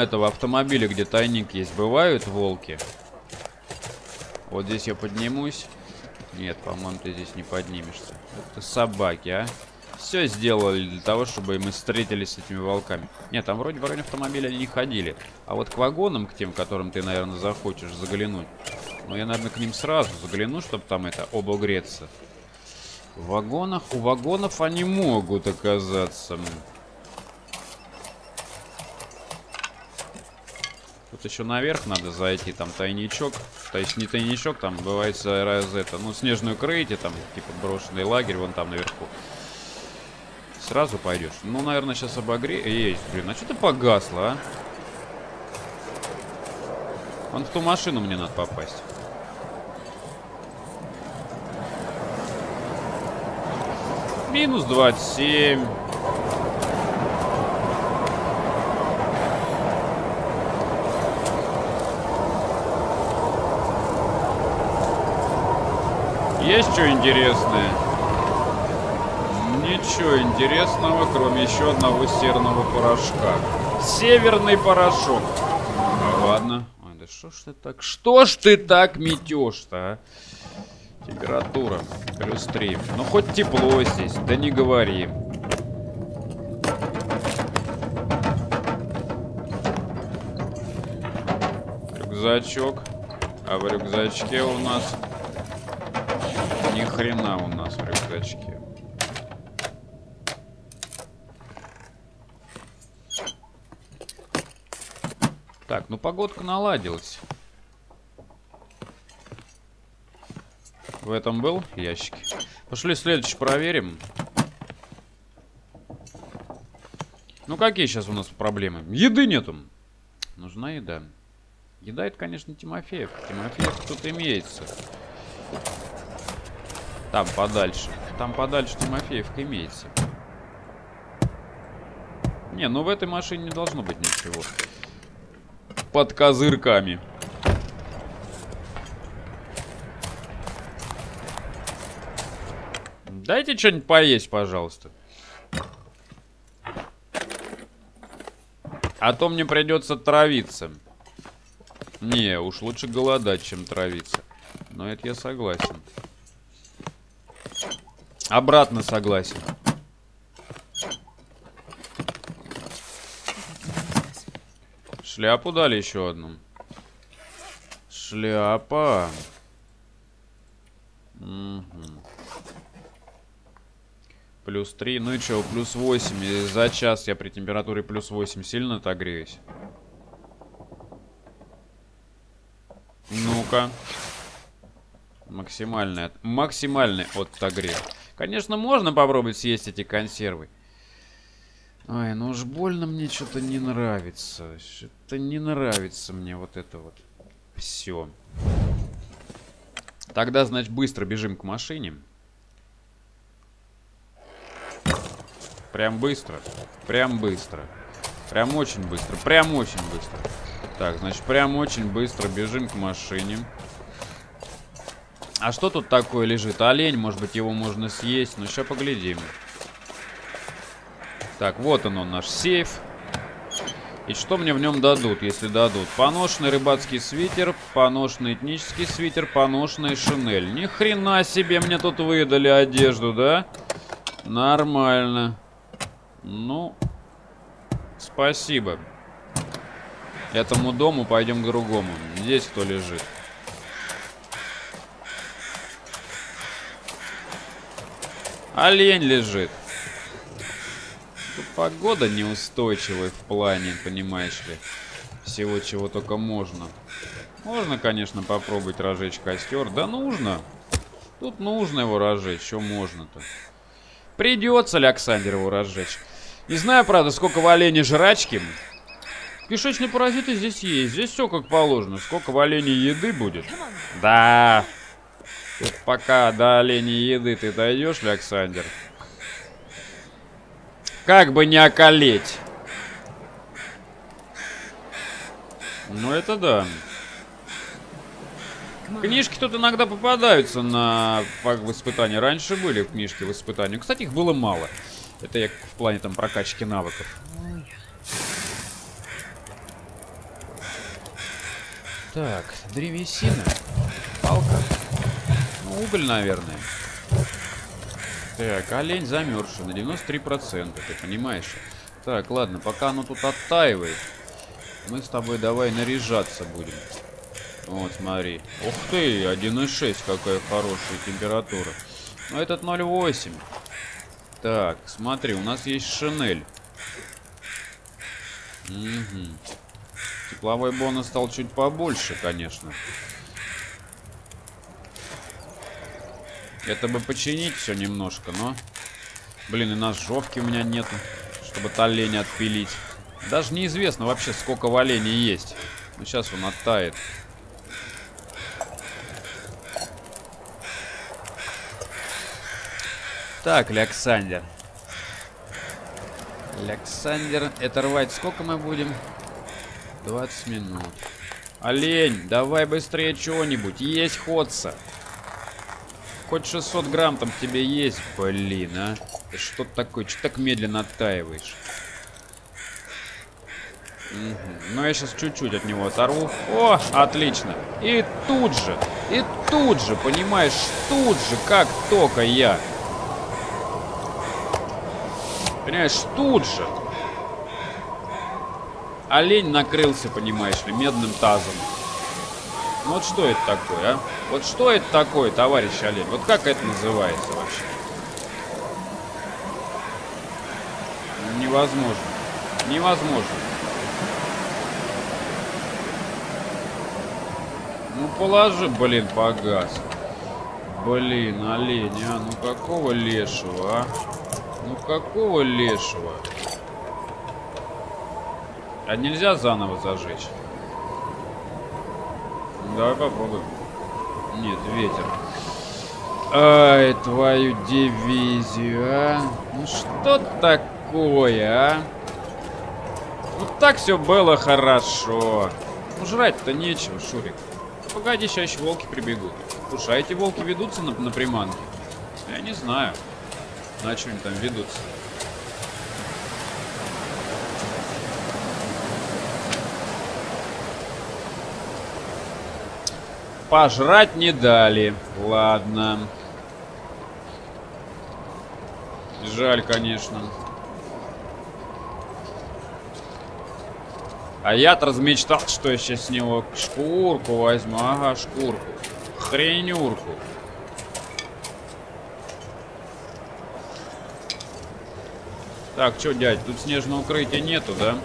этого автомобиля, где тайник есть, бывают волки? Вот здесь я поднимусь. Нет, по-моему, ты здесь не поднимешься. Это собаки, а? Все сделали для того, чтобы мы встретились с этими волками. Нет, там вроде в районе автомобиля они не ходили. А вот к вагонам, к тем, которым ты, наверное, захочешь заглянуть. Ну, я, наверное, к ним сразу загляну, чтобы там это, обогреться. В вагонах, у вагонов они могут оказаться. Тут еще наверх надо зайти, там тайничок. То есть не тайничок, там бывает раз это, ну, снежную крыти, там, типа брошенный лагерь, вон там наверху. Сразу пойдешь. Ну, наверное, сейчас обогрею. Есть, блин, а что-то погасло, а? Вон в ту машину мне надо попасть. Минус 27. Есть что интересное? Ничего интересного, кроме еще одного серного порошка. Северный порошок. Ну, ладно. Ой, да что ж ты так? Что ж ты так метешь-то, а? Температура. Плюс 3. Ну хоть тепло здесь, да не говори. Рюкзачок. А в рюкзачке у нас... Ни хрена у нас в рюкзачке. Так, ну погодка наладилась. В этом был ящик. Пошли следующий проверим. Ну какие сейчас у нас проблемы? Еды нету. Нужна еда. Еда это, конечно, Тимофеев. Тимофеев тут имеется. Там подальше. Там подальше Тимофеевка имеется. Не, ну в этой машине не должно быть ничего. Под козырьками. Дайте что-нибудь поесть, пожалуйста. А то мне придется травиться. Не, уж лучше голодать, чем травиться. Но это я согласен. Обратно согласен. Шляпу дали еще одну. Шляпа. Угу. Плюс 3. Ну и что, плюс 8. И за час я при температуре плюс 8 сильно отогреюсь. Ну-ка. Максимальный отогрев. Конечно, можно попробовать съесть эти консервы. Ой, ну уж больно мне что-то не нравится. Что-то не нравится мне вот это вот. Все. Тогда, значит, быстро бежим к машине. Прям быстро. Прям быстро. Прям очень быстро. Прям очень быстро. Так, значит, прям очень быстро бежим к машине. А что тут такое лежит? Олень, может быть, его можно съесть. Ну, сейчас поглядим. Так, вот он наш сейф. И что мне в нем дадут, если дадут? Поношенный рыбацкий свитер, поношенный этнический свитер, поношенная шинель. Ни хрена себе, мне тут выдали одежду, да? Нормально. Ну, спасибо. Этому дому пойдем к другому. Здесь кто лежит? Олень лежит. Погода неустойчивая в плане, понимаешь ли, всего чего только можно. Можно, конечно, попробовать разжечь костер. Да нужно. Тут нужно его разжечь, что можно-то. Придется ли Александру его разжечь? Не знаю, правда, сколько в олене жрачки. Кишечные паразиты здесь есть. Здесь все как положено. Сколько в олене еды будет? Да. Тут пока до оленя еды ты дойдешь, Александр. Как бы не околеть. Ну это да. Книжки тут иногда попадаются на испытания. Раньше были книжки в испытании. Кстати, их было мало. Это я в плане там прокачки навыков. Так, древесина. Палка. Ну, уголь, наверное. Так, олень замерзший на 93%, ты понимаешь? Так, ладно, пока оно тут оттаивает, мы с тобой давай наряжаться будем. Вот, смотри. Ух ты, 1,6, какая хорошая температура. Но этот 0,8. Так, смотри, у нас есть шинель. Угу. Тепловой бонус стал чуть побольше, конечно. Это бы починить все немножко, но... Блин, и ножовки у меня нету, чтобы оленя отпилить. Даже неизвестно вообще, сколько в олене есть. Ну, сейчас он оттает. Так, Александр. Александр, это рвать сколько мы будем? 20 минут. Олень, давай быстрее чего-нибудь. Есть ходца. Хоть 600 грамм там тебе есть. Блин, а. Это что такое? Че так медленно оттаиваешь? Угу. Ну, я сейчас чуть-чуть от него оторву. О, отлично. И тут же, понимаешь, тут же, как только я. Понимаешь, тут же. Олень накрылся, понимаешь ли, медным тазом. Ну вот что это такое, а? Вот что это такое, товарищ олень? Вот как это называется вообще? Невозможно. Невозможно. Ну положи, блин, погас. Блин, олень, а? Ну какого лешего, а? Ну какого лешего? А нельзя заново зажечь? Давай попробуем. Нет, ветер. Ай, твою дивизию, а. Ну что такое, а? Ну так все было хорошо. Ну жрать-то нечего, Шурик. Погоди, сейчас еще волки прибегут. Слушай, а эти волки ведутся на приманке? Я не знаю, на чем они там ведутся. Пожрать не дали. Ладно. Жаль, конечно. А я-то размечтал, что я сейчас с него шкурку возьму. Ага, шкурку. Хренюрку. Так, что, дядь, тут снежного укрытия нету, да?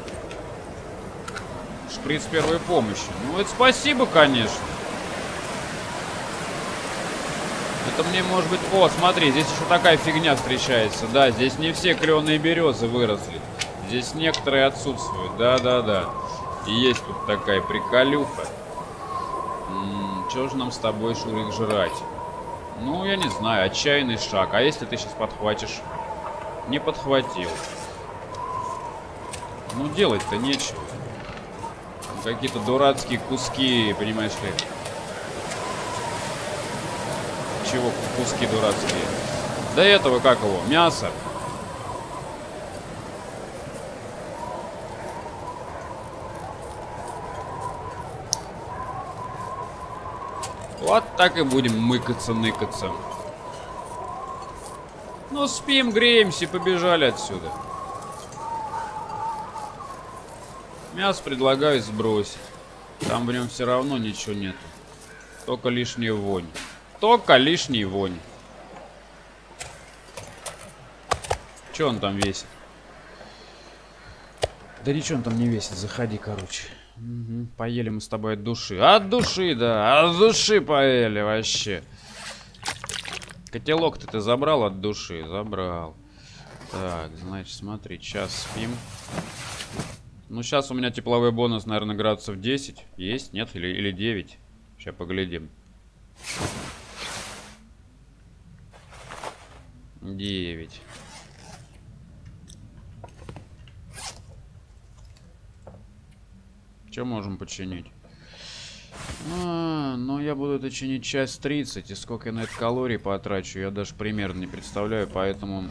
Шприц первой помощи. Ну, это спасибо, конечно. Это мне, может быть... О, смотри, здесь еще такая фигня встречается. Да, здесь не все кленые березы выросли. Здесь некоторые отсутствуют. Да-да-да. И есть тут такая приколюха. Чего же нам с тобой, Шурик, жрать? Ну, я не знаю, отчаянный шаг. А если ты сейчас подхватишь? Не подхватил. Ну, делать-то нечего. Какие-то дурацкие куски, понимаешь ли? Чего куски дурацкие? До этого, как его, мясо. Вот так и будем мыкаться-ныкаться. Ну, спим, греемся, побежали отсюда. Мясо предлагаю сбросить. Там в нем все равно ничего нет. Только лишняя вонь. Только лишняя вонь. Че он там весит? Да ничего он там не весит. Заходи, короче. Угу. Поели мы с тобой от души. От души, да. От души поели вообще. Котелок-то ты забрал от души? Забрал. Так, значит, смотри. Сейчас спим. Ну, сейчас у меня тепловой бонус, наверное, градусов 10. Есть? Нет? Или 9? Сейчас поглядим. 9. Что можем починить? А, ну, я буду это чинить час 30. И сколько я на это калорий потрачу, я даже примерно не представляю. Поэтому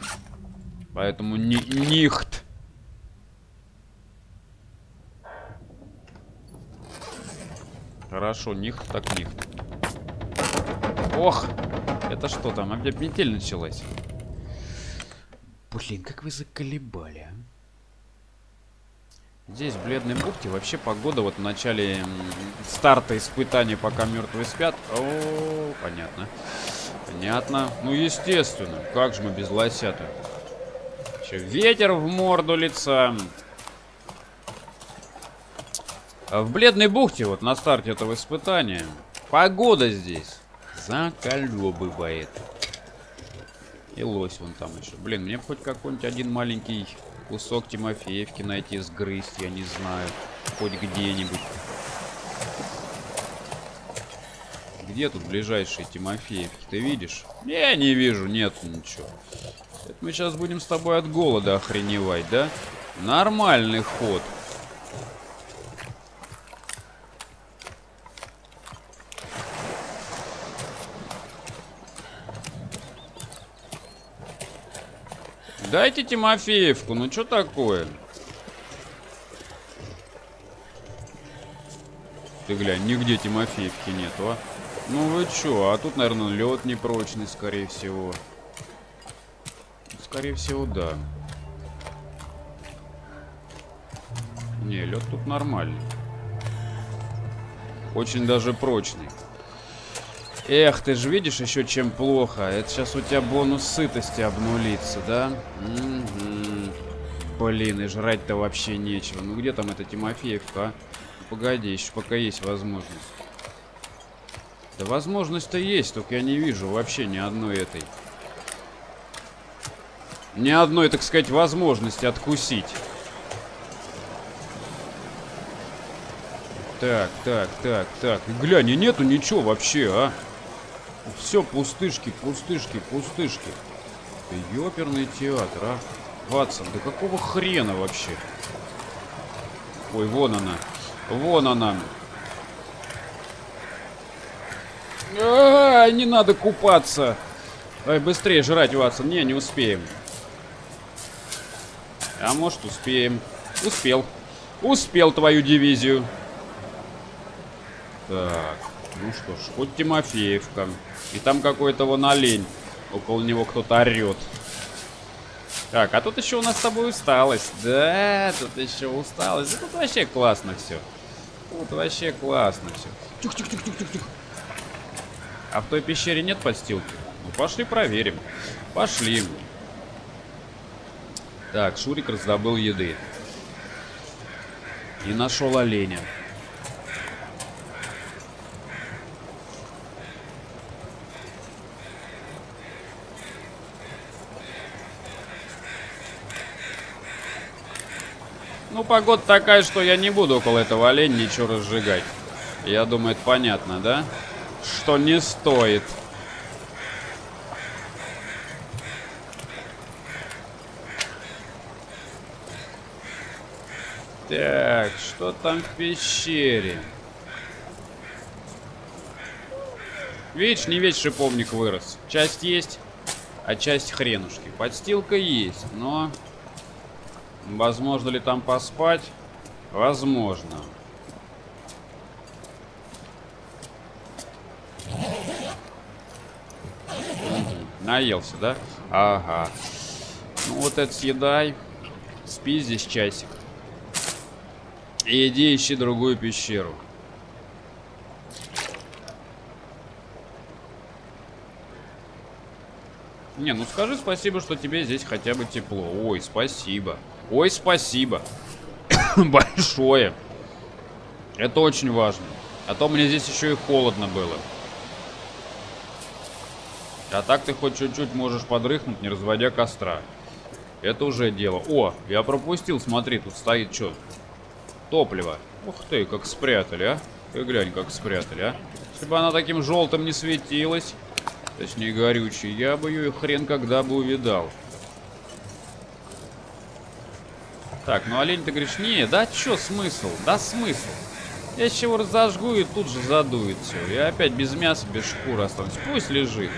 нихт. Хорошо, них так них. Ох, это что там? А где метель началась? Блин, как вы заколебали, а? Здесь, в Бледной Бухте, вообще погода вот в начале старта испытаний «Пока мертвые спят». О, понятно. Понятно. Ну, естественно. Как же мы без лося-то? Еще ветер в морду лица. В Бледной Бухте, вот на старте этого испытания, погода здесь заколебывает. И лось вон там еще. Блин, мне бы хоть какой-нибудь один маленький кусок Тимофеевки найти, сгрызть, я не знаю. Хоть где-нибудь. Где тут ближайшие Тимофеевки, ты видишь? Я не вижу, нет ничего. Это мы сейчас будем с тобой от голода охреневать, да? Нормальный ход. Дайте Тимофеевку, ну что такое? Ты глянь, нигде Тимофеевки нету, а? Ну вы чё, а тут, наверное, лед непрочный, скорее всего. Скорее всего, да. Не, лед тут нормальный. Очень даже прочный. Эх, ты же видишь еще чем плохо. Это сейчас у тебя бонус сытости обнулится, да? Угу. Блин, и жрать-то вообще нечего. Ну где там эта Тимофеевка, а? Погоди, еще пока есть возможность. Да возможность-то есть, только я не вижу вообще ни одной этой. Ни одной, так сказать, возможности откусить. Так. Глянь, и нету ничего вообще, а? Все, пустышки. Ёперный театр, а? Ватсон, да какого хрена вообще? Ой, вон она. Вон она. А-а-а, не надо купаться. Ай, быстрее жрать, Ватсон. Не успеем. А может, успеем. Успел. Успел твою дивизию. Так. Ну что ж, хоть Тимофеевка. И там какой-то вон олень. Около него кто-то орет. Так, а тут еще у нас с тобой усталость. Да, тут еще усталость. Тут вообще классно все. Тут вообще классно все. Тихо. А в той пещере нет подстилки? Ну пошли проверим. Пошли. Так, Шурик раздобыл еды. И нашел оленя. Ну, погода такая, что я не буду около этого оленя ничего разжигать. Я думаю, это понятно, да? что не стоит. Так, что там в пещере? Веч, не веч, шиповник вырос. Часть есть, а часть хренушки. Подстилка есть, но... Возможно ли там поспать? Возможно. Наелся, да? Ага. Ну вот это съедай. Спи здесь часик. И иди ищи другую пещеру. Не, ну скажи спасибо, что тебе здесь хотя бы тепло. Ой, спасибо. Ой, спасибо. Большое. Это очень важно. А то мне здесь еще и холодно было. А так ты хоть чуть-чуть можешь подрыхнуть, не разводя костра. Это уже дело. О, я пропустил, смотри, тут стоит что? Топливо. Ух ты, как спрятали, а. Ты глянь, как спрятали, а. Если бы она таким желтым не светилась, точнее горючей, я бы ее хрен когда бы увидал. Так, ну олень-то грешнее. Да чё смысл? Да смысл. Я с чего разожгу и тут же задует все. Я опять без мяса, без шкуры останусь. Пусть лежит.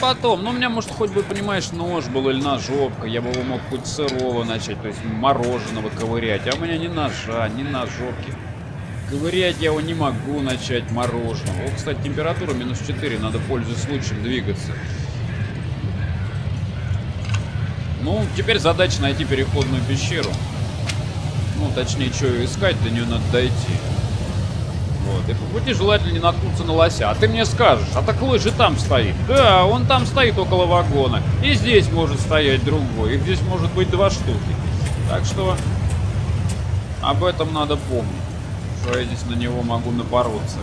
Потом, ну у меня, может, хоть бы, понимаешь, нож был или ножовка. Я бы его мог хоть сырого начать, то есть мороженого ковырять. А у меня ни ножа, ни ножовки. Ковырять я его не могу начать мороженого. О, кстати, температура минус 4, надо, пользуясь случаем, двигаться. Ну, теперь задача найти переходную пещеру. Ну, точнее, что ее искать, до нее надо дойти. Вот, и по пути желательно не наткнуться на лося. А ты мне скажешь, а так лось же там стоит. Да, он там стоит около вагона. И здесь может стоять другой. Их здесь может быть два штуки. Так что об этом надо помнить. Что я здесь на него могу напороться.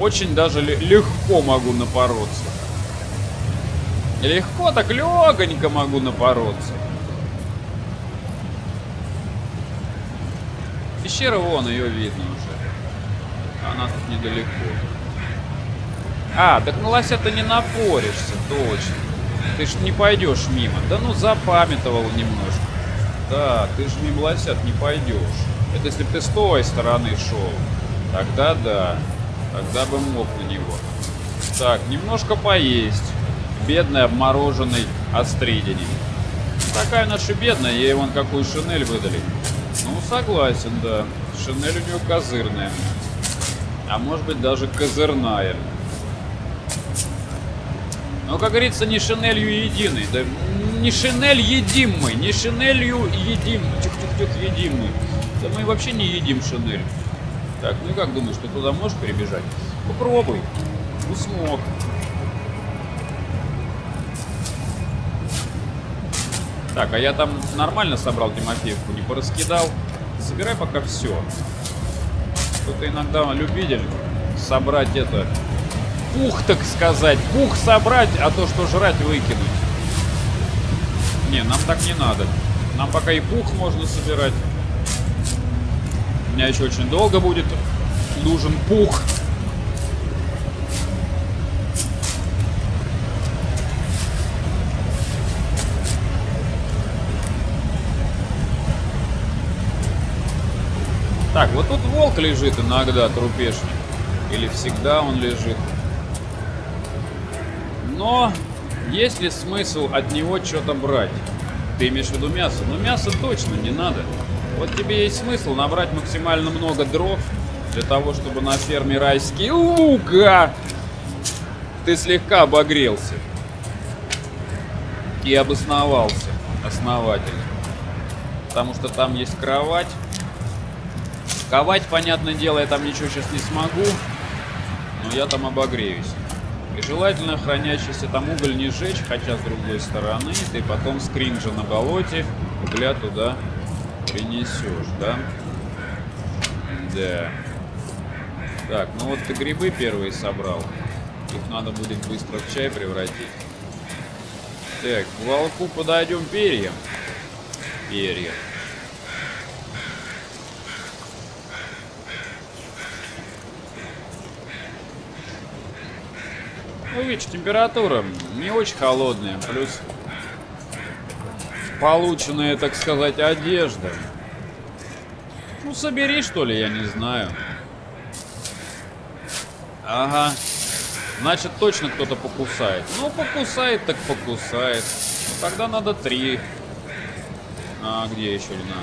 Очень даже легко могу напороться. Легко, так легонько могу напороться. Пещера, вон, ее видно уже. Она тут недалеко. А, так на лося ты не напоришься, точно. Ты ж не пойдешь мимо. Да ну запамятовал немножко. Да, ты же мимо лося не пойдешь. Это если бы ты с той стороны шел. Тогда да. Тогда бы мог на него. Так, немножко поесть. Бедный обмороженный остриденник. Такая наша бедная, ей вон какую шинель выдали. Ну, согласен, да. Шинель у нее козырная. А может быть, даже козырная. Но, как говорится, не шинелью единой. Да не шинель едим мы. Не шинелью едим. Тих-тих-тих, едим мы. Да мы вообще не едим шинель. Так, ну и как думаешь, ты туда можешь перебежать? Попробуй. Ну, смог. Так, а я там нормально собрал Тимофеевку, не пораскидал. Собирай пока все. Кто-то иногда любитель собрать это. Пух, так сказать. Пух собрать, а то, что жрать, выкинуть. Не, нам так не надо. Нам пока и пух можно собирать. У меня еще очень долго будет нужен пух. Так, вот тут волк лежит иногда, трупешник. Или всегда он лежит. Но есть ли смысл от него что-то брать? Ты имеешь в виду мясо? Ну, мясо точно не надо. Вот тебе есть смысл набрать максимально много дров для того, чтобы на ферме райский луга ты слегка обогрелся и обосновался основательно. Потому что там есть кровать. Ковать, понятное дело, я там ничего сейчас не смогу, но я там обогреюсь. И желательно хранящийся там уголь не сжечь, хотя с другой стороны ты потом с кринжа на болоте угля туда принесешь, да? Да. Так, ну вот ты грибы первые собрал. Их надо будет быстро в чай превратить. Так, к волку подойдем перьям. Перья. Ну, видишь, температура не очень холодная, плюс полученная, так сказать, одежда. Ну, собери, что ли, я не знаю. Ага. Значит, точно кто-то покусает. Ну, покусает, так покусает. Тогда надо 3. А где еще одна?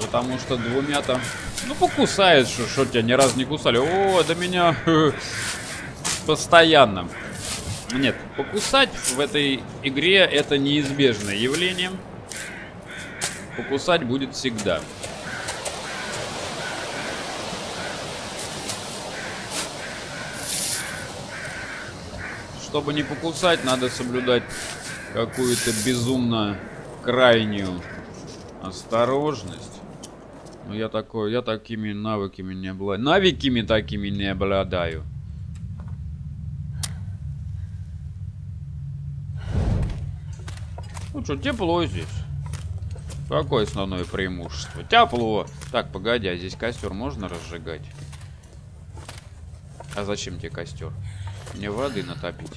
Потому что двумя-то... Ну, покусает, что тебя ни разу не кусали. О, да меня постоянно. Нет, покусать в этой игре — это неизбежное явление. Покусать будет всегда. Чтобы не покусать, надо соблюдать какую-то безумно крайнюю осторожность. Но я такими навыками не обладаю. Навыками такими не обладаю. Ну что, тепло здесь. Какое основное преимущество? Тепло. Так, погоди, а здесь костер можно разжигать? А зачем тебе костер? Мне воды натопить.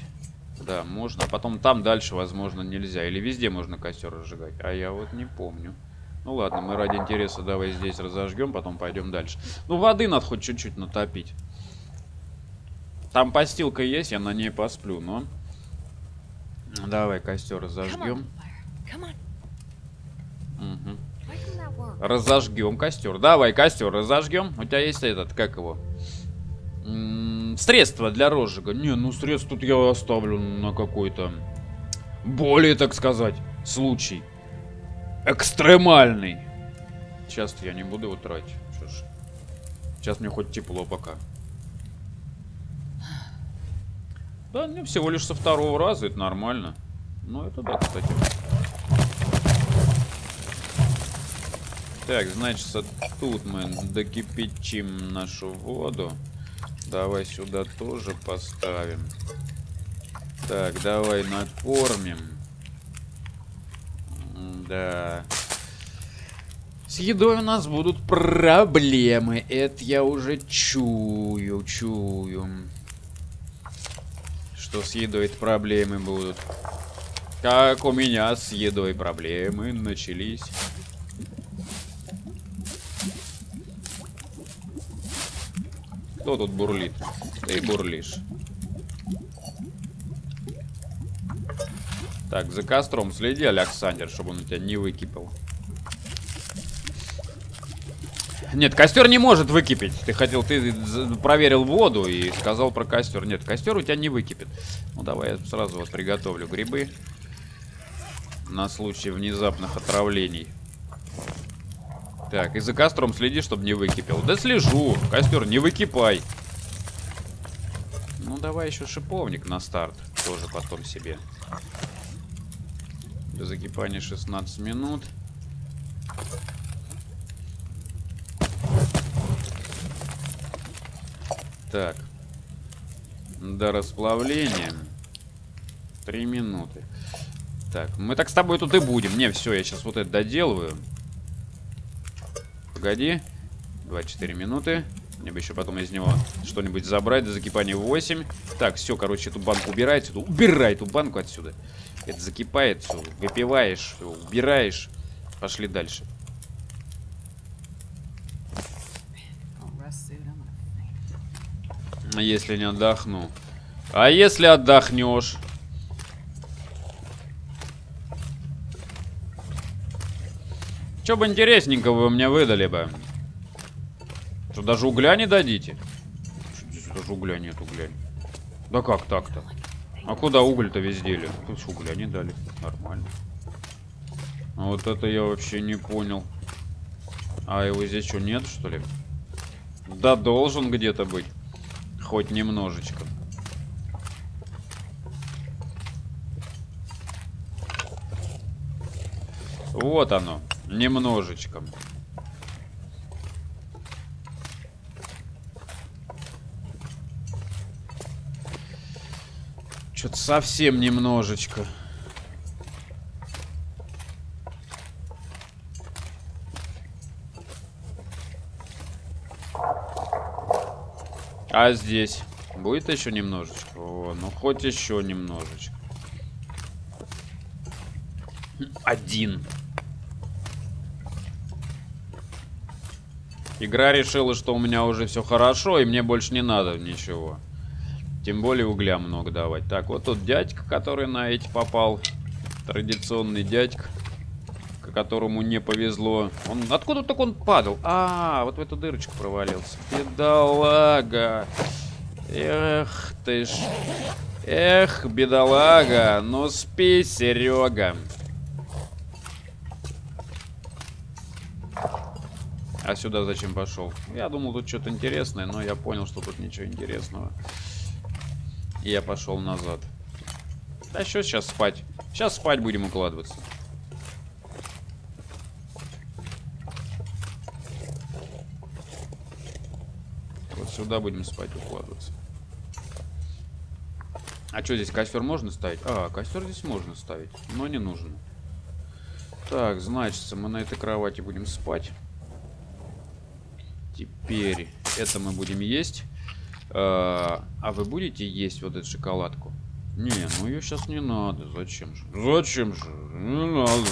Да, можно. А потом там дальше, возможно, нельзя. Или везде можно костер разжигать. А я вот не помню. Ну ладно, мы ради интереса давай здесь разожгем, потом пойдем дальше. Ну, воды надо хоть чуть-чуть натопить. Там постилка есть, я на ней посплю, но... Давай костер разожгем. Угу. Разожгем костер. Давай костер разожгем. У тебя есть этот, как его? Средство для розжига. Не, ну средств тут я оставлю на какой-то более, так сказать, случай. Экстремальный. Сейчас я не буду его тратить. Что ж. Сейчас мне хоть тепло пока. Да, ну всего лишь со 2-го раза, это нормально. Ну это да, кстати. Так, значит, тут мы докипячим нашу воду. Давай сюда тоже поставим. Так, давай накормим. Да. С едой у нас будут проблемы. Это я уже чую. Что с едой проблемы будут. Как у меня с едой проблемы начались. Кто тут бурлит? Ты бурлишь. Так, за костром следи, Александр, чтобы он у тебя не выкипел. Нет, костер не может выкипеть. Ты проверил воду и сказал про костер. Нет, костер у тебя не выкипит. Ну давай я сразу вот приготовлю грибы на случай внезапных отравлений. Так, и за костром следи, чтобы не выкипел. Да слежу. Костер, не выкипай. Ну, давай еще шиповник на старт. Тоже потом себе. До закипания 16 минут. Так. До расплавления. 3 минуты. Так, мы так с тобой тут и будем. Не, все, я сейчас вот это доделываю. Погоди. 24 минуты. Мне бы еще потом из него что-нибудь забрать. До закипания 8. Так, все, короче, эту банку убирай отсюда. Убирай эту банку отсюда. Это закипает, все, выпиваешь, все, убираешь. Пошли дальше. Если не отдохну. А если отдохнешь? Че бы интересненького вы мне выдали бы? Что, даже угля не дадите? Что, здесь даже угля нет, угля. Да как так-то? А куда уголь-то везде? Тут угля не дали. Нормально. А вот это я вообще не понял. А его здесь что, нет, что ли? Да должен где-то быть. Хоть немножечко. Вот оно. Немножечко. Что-то совсем немножечко. А здесь Будет еще немножечко? О, ну хоть еще немножечко. Один. Игра решила, что у меня уже все хорошо, и мне больше не надо ничего. Тем более угля много давать. Так, вот тут дядька, который на эти попал. Традиционный дядька, которому не повезло. Он... Откуда так он падал? А, вот в эту дырочку провалился. Бедолага. Эх ты ж. Эх, бедолага. Ну спи, Серега. А сюда зачем пошел? Я думал, тут что-то интересное, но я понял, что тут ничего интересного. И я пошел назад. Да что сейчас спать? Сейчас спать будем укладываться. Вот сюда будем спать укладываться. А что здесь, костер можно ставить? А, костер здесь можно ставить, но не нужно. Так, значит, мы на этой кровати будем спать. Теперь это мы будем есть. А вы будете есть вот эту шоколадку? Не, ну ее сейчас не надо. Зачем же? Зачем же? Не надо.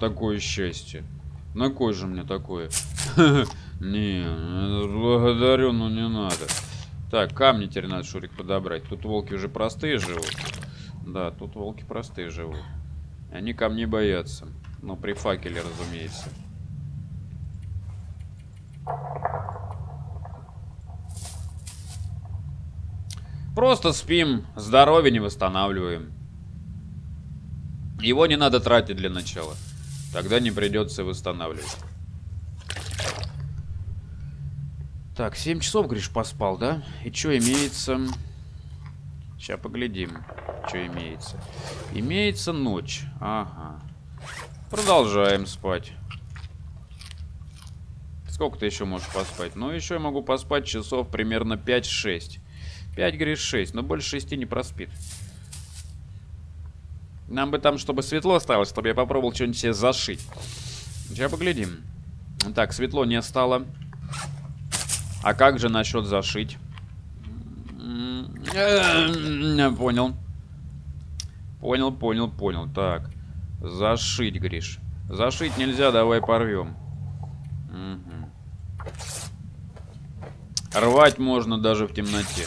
Такое счастье. На кой же мне такое? Не, благодарю, но не надо. Так, камни теперь надо, Шурик, подобрать. Тут волки уже простые живут. Да, тут волки простые живут. Они камней боятся. Но при факеле, разумеется. Просто спим, здоровье не восстанавливаем. Его не надо тратить для начала. Тогда не придется восстанавливать. Так, 7 часов, Гриш, поспал, да? И что имеется? Сейчас поглядим, что имеется. Имеется ночь. Ага. Продолжаем спать. Сколько ты еще можешь поспать? Ну, еще я могу поспать часов примерно 5-6. 5, Гриш, 6, но больше 6 не проспит. Нам бы там, чтобы светло осталось, чтобы я попробовал что-нибудь себе зашить. Сейчас поглядим. Так, светло не стало. А как же насчет зашить? Понял. Понял, понял, понял. Так, зашить, Гриш. Зашить нельзя, давай порвем. Угу. Рвать можно даже в темноте.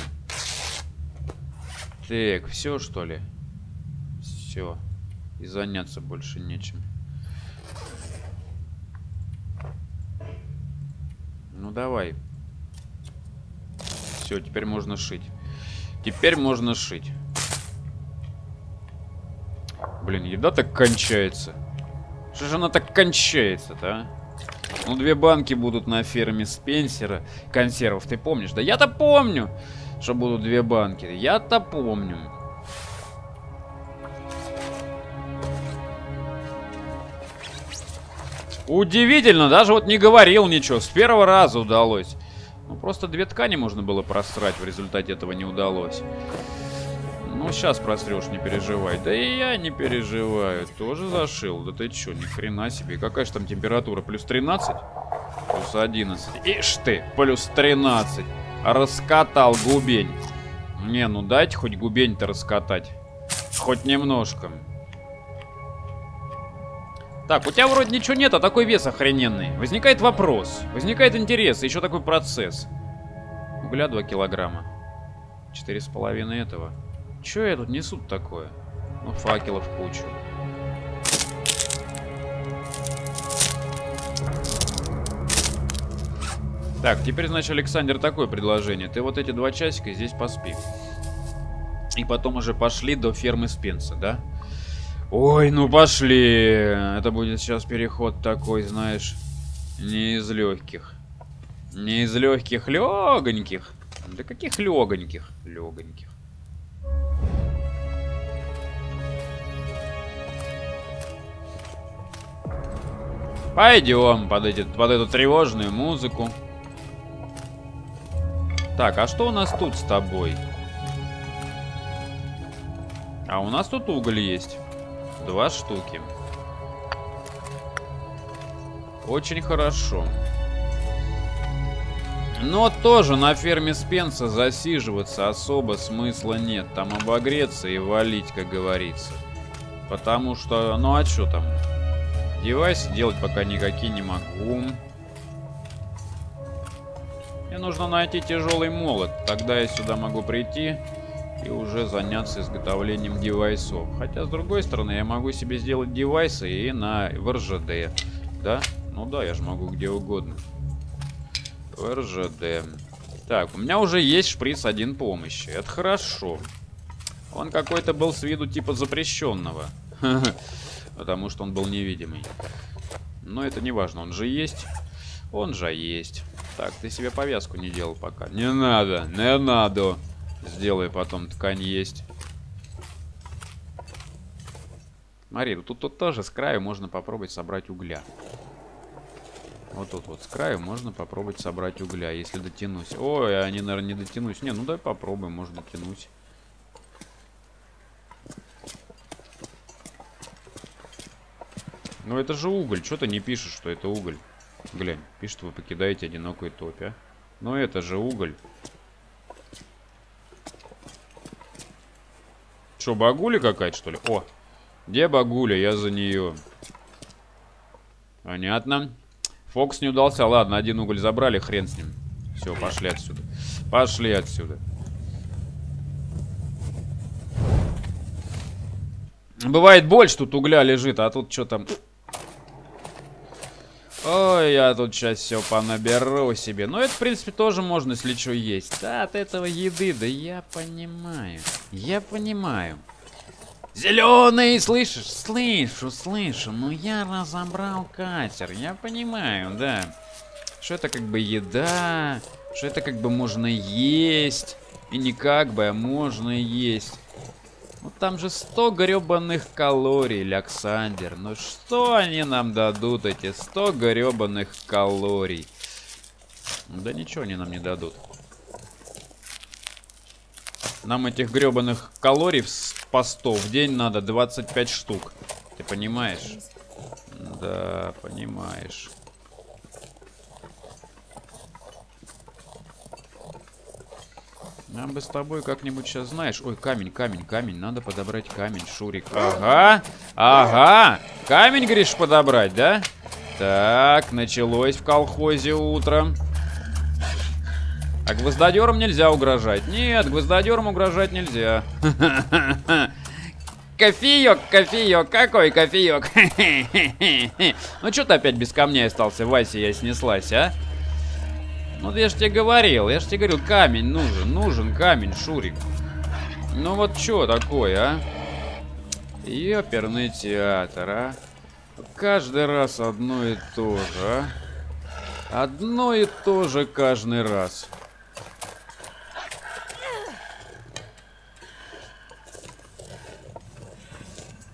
Так, все, что ли? Все. И заняться больше нечем. Ну давай. Все, теперь можно шить. Теперь можно шить. Блин, еда так кончается. Что же она так кончается-то, а? Ну, 2 банки будут на ферме Спенсера. Консервов, ты помнишь? Да я-то помню, что будут 2 банки. Я-то помню. Удивительно, даже вот не говорил ничего. С первого раза удалось. Ну, просто 2 ткани можно было просрать. В результате этого не удалось. Ну, сейчас просрешь, не переживай. Да и я не переживаю. Тоже зашил. Да ты чё, ни хрена себе. Какая же там температура? Плюс 13? Плюс 11. Ишь ты, плюс 13. Раскатал губень. Не, ну дайте хоть губень-то раскатать. Хоть немножко. Так, у тебя вроде ничего нет, а такой вес охрененный. Возникает вопрос. Возникает интерес. Еще такой процесс. Угля 2 килограмма. 4,5 этого. Чё я тут несут такое? Ну, факелов кучу. Так, теперь, значит, Александр, такое предложение. Ты вот эти 2 часика здесь поспи. И потом уже пошли до фермы Спенса, да? Ой, ну пошли. Это будет сейчас переход такой, знаешь, не из легких. Не из легких, легоньких. Да каких легоньких? Легоньких. Пойдем под эту тревожную музыку. Так, а что у нас тут с тобой? А у нас тут уголь есть. 2 штуки. Очень хорошо. Но тоже на ферме Спенса засиживаться особо смысла нет. Там обогреться и валить, как говорится. Потому что... Ну а что там? Девайсы делать пока никакие не могу. Мне нужно найти тяжелый молот. Тогда я сюда могу прийти и уже заняться изготовлением девайсов. Хотя, с другой стороны, я могу себе сделать девайсы и в РЖД. Да? Ну да, я же могу где угодно. В РЖД. Так, у меня уже есть шприц 1 помощи. Это хорошо. Он какой-то был с виду типа запрещенного. Потому что он был невидимый. Но это не важно, он же есть. Он же есть. Так, ты себе повязку не делал пока. Не надо, не надо. Сделай потом, ткань есть. Смотри, тут тоже с краю можно попробовать собрать угля. Вот тут вот с краю можно попробовать собрать угля, если дотянусь. Ой, я, наверное, не дотянусь. Не, ну дай попробуем, может дотянуть. Ну это же уголь, что ты не пишешь, что это уголь? Глянь, пишет, вы покидаете одинокую топь, а? Но это же уголь. Что, багуля какая-то, что ли? О, где багуля? Я за нее. Понятно. Фокс не удался. Ладно, 1 уголь забрали, хрен с ним. Все, пошли отсюда. Пошли отсюда. Бывает больше, тут угля лежит, а тут что там... Ой, я тут сейчас все понаберу себе. Но это, в принципе, тоже можно, если что, есть. Да, от этого еды, да я понимаю. Я понимаю. Зеленый, слышишь? Слышу, слышу. Ну, я разобрал катер. Я понимаю, да. Что это как бы еда. Что это как бы можно есть. И не как бы, а можно есть. Вот там же 100 гребаных калорий, Александр. Ну что они нам дадут, эти 100 гребаных калорий? Да ничего они нам не дадут. Нам этих гребаных калорий по 100 в день надо 25 штук. Ты понимаешь? Да, понимаешь. Нам бы с тобой как-нибудь сейчас, знаешь... Ой, камень, камень, камень. Надо подобрать камень, Шурик. Ага, ага. Камень, говоришь, подобрать, да? Так, началось в колхозе утром. А гвоздодерам нельзя угрожать. Нет, гвоздодерам угрожать нельзя. Кофеек, кофеек, какой кофеек. Ну, что ты опять без камней остался? Вася, я снеслась, а? Вот я же тебе говорил, камень нужен, камень, Шурик. Ну вот что такое, а? Ёперный театр, а? Каждый раз одно и то же, а? Одно и то же каждый раз.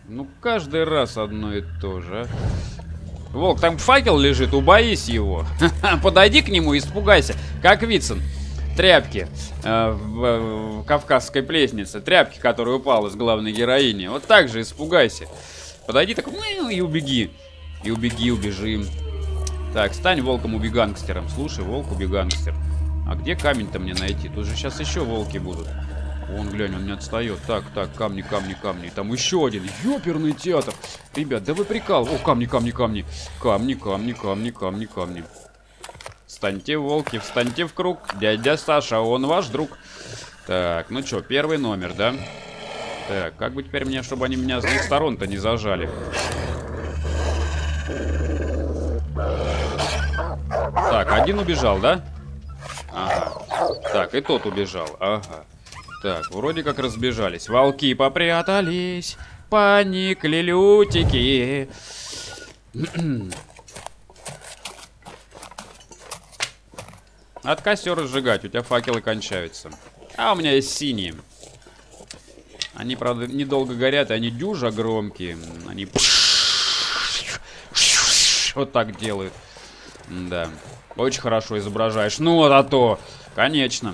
Ну каждый раз одно и то же, а? Волк, там факел лежит, убоись его. Подойди к нему и испугайся. Как Витсон. Тряпки. В кавказской плеснице. Тряпки, которая упала с главной героини. Вот так же испугайся. Подойди так и убеги. И убеги, убежи. Так, стань волком убегангстером. Слушай, волк убегангстер. А где камень-то мне найти? Тут же сейчас еще волки будут. Вон, глянь, он не отстает. Так, так, камни, камни, камни. Там еще один. Ёперный театр. Ребят, да вы прикал. О, камни, камни, камни. Камни, камни, камни, камни, камни. Встаньте, волки, встаньте в круг. Дядя Саша, он ваш друг. Так, ну что, первый номер, да? Так, как бы теперь мне, чтобы они меня с двух сторон-то не зажали? Так, один убежал, да? Ага. Так, и тот убежал. Ага. Так, вроде как разбежались. Волки попрятались. Поникли лютики. От костер сжигать. У тебя факелы кончаются. А у меня есть синие. Они, правда, недолго горят. Они дюжа громкие. Они... Вот так делают. Да. Очень хорошо изображаешь. Ну вот, а то. Конечно.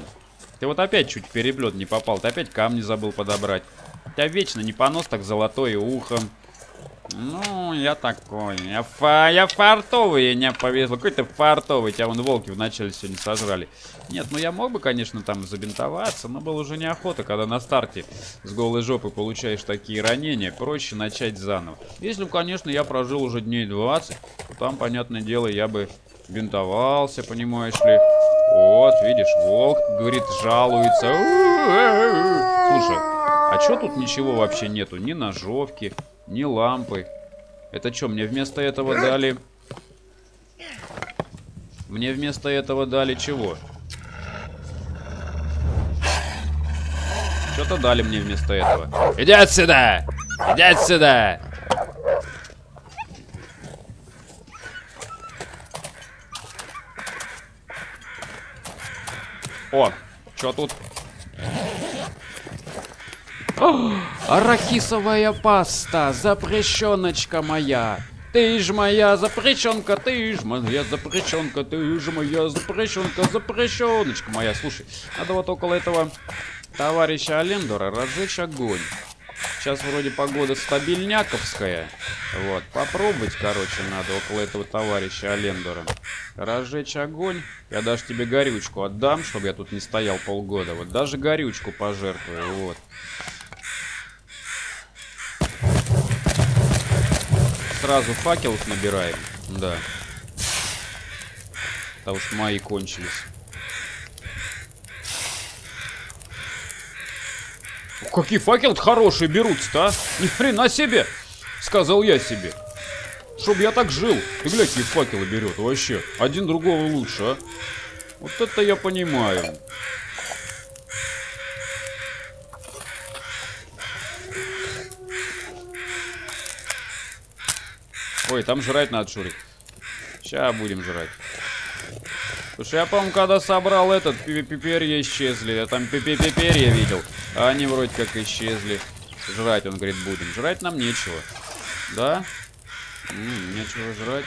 Ты вот опять чуть в переплет не попал. Ты опять камни забыл подобрать. У тебя вечно не понос, так золотое ухо. Ну, я такой. Я фартовый, мне повезло. Какой ты фартовый, тебя вон волки вначале сегодня сожрали. Нет, ну я мог бы, конечно, там забинтоваться, но было уже неохота, когда на старте с голой жопы получаешь такие ранения. Проще начать заново. Если бы, конечно, я прожил уже дней 20, то там, понятное дело, я бы бинтовался, понимаешь ли. Вот, видишь, волк, говорит, жалуется. Слушай, а чё тут ничего вообще нету? Ни ножовки, ни лампы. Это чё, мне вместо этого дали... Мне вместо этого дали чего? Что-то дали мне вместо этого. Иди отсюда! Иди отсюда! О, что тут? О, арахисовая паста, запрещеночка моя. Ты ж моя запрещенка, ты ж моя запрещенка, ты ж моя запрещенка, запрещеночка моя. Слушай, надо вот около этого товарища Алендора разжечь огонь. Сейчас вроде погода стабильняковская. Вот, попробовать, короче, надо около этого товарища Алендора разжечь огонь. Я даже тебе горючку отдам, чтобы я тут не стоял полгода. Вот даже горючку пожертвую, вот. Сразу факелов набираем, да. Потому что мои кончились. Какие факелы-то хорошие берутся-то, а? Ни хрена себе! Сказал я себе. Чтоб я так жил. Ты глядь, какие факелы берет вообще. Один другого лучше, а? Вот это я понимаю. Ой, там жрать надо, Шурик. Сейчас будем жрать. Слушай, я, по-моему, когда собрал этот, перья исчезли. Я там перья видел. А они вроде как исчезли. Жрать, он говорит, будем. Жрать нам нечего. Да? Нечего жрать.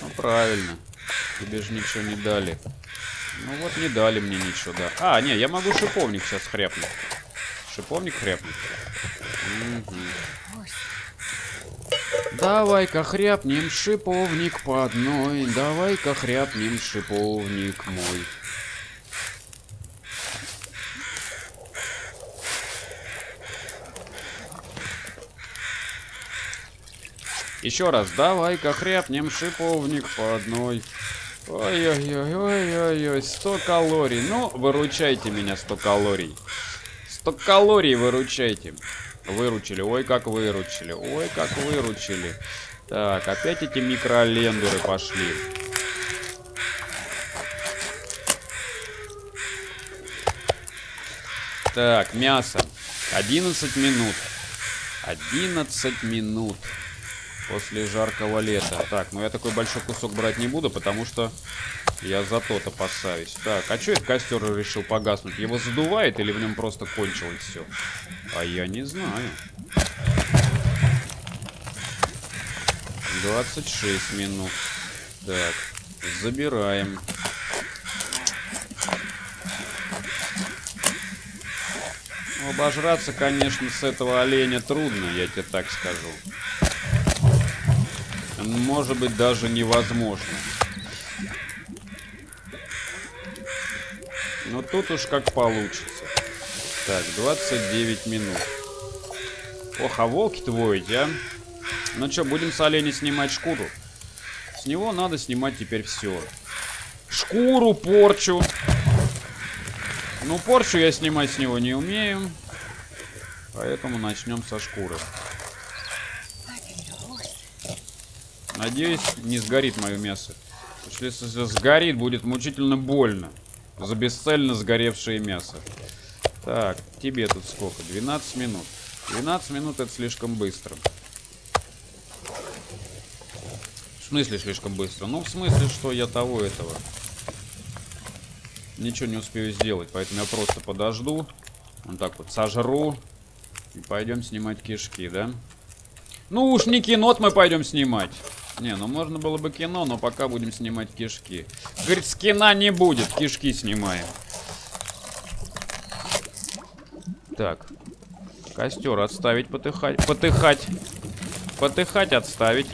Ну, правильно. Тебе же ничего не дали. Ну, вот не дали мне ничего, да. А, не, я могу шиповник сейчас хряпнуть. Шиповник хряпнуть. Давай-ка хряпнем шиповник по одной. Давай-ка хряпнем шиповник мой. Еще раз, давай-ка хряпнем шиповник по одной. Ой-ой-ой-ой-ой-ой, 100 калорий. Ну, выручайте меня, 100 калорий. 100 калорий выручайте. Выручили, ой, как выручили, ой, как выручили. Так, опять эти микролендуры пошли. Так, мясо. 11 минут. 11 минут. После жаркого лета. Так, ну я такой большой кусок брать не буду, потому что я за то-то опасаюсь. Так, а что этот костер решил погаснуть? Его задувает или в нем просто кончилось все? А я не знаю. 26 минут. Так, забираем. Обожраться, конечно, с этого оленя трудно, я тебе так скажу. Может быть, даже невозможно. Но тут уж как получится. Так, 29 минут. Ох, а волки-то воют, а? Ну что, будем с оленя снимать шкуру? С него надо снимать теперь все. Шкуру, порчу. Ну, порчу я снимать с него не умею. Поэтому начнем со шкуры. Надеюсь, не сгорит мое мясо. Потому что если сгорит, будет мучительно больно. За бесцельно сгоревшее мясо. Так, тебе тут сколько? 12 минут. 12 минут это слишком быстро. В смысле слишком быстро? Ну, в смысле, что я того этого. Ничего не успею сделать, поэтому я просто подожду. Вот так вот сожру. И пойдем снимать кишки, да? Ну уж не кино мы пойдем снимать. Не, ну можно было бы кино, но пока будем снимать кишки. Говорит, с кино не будет, кишки снимаем. Так. Костер отставить, потыхать отставить.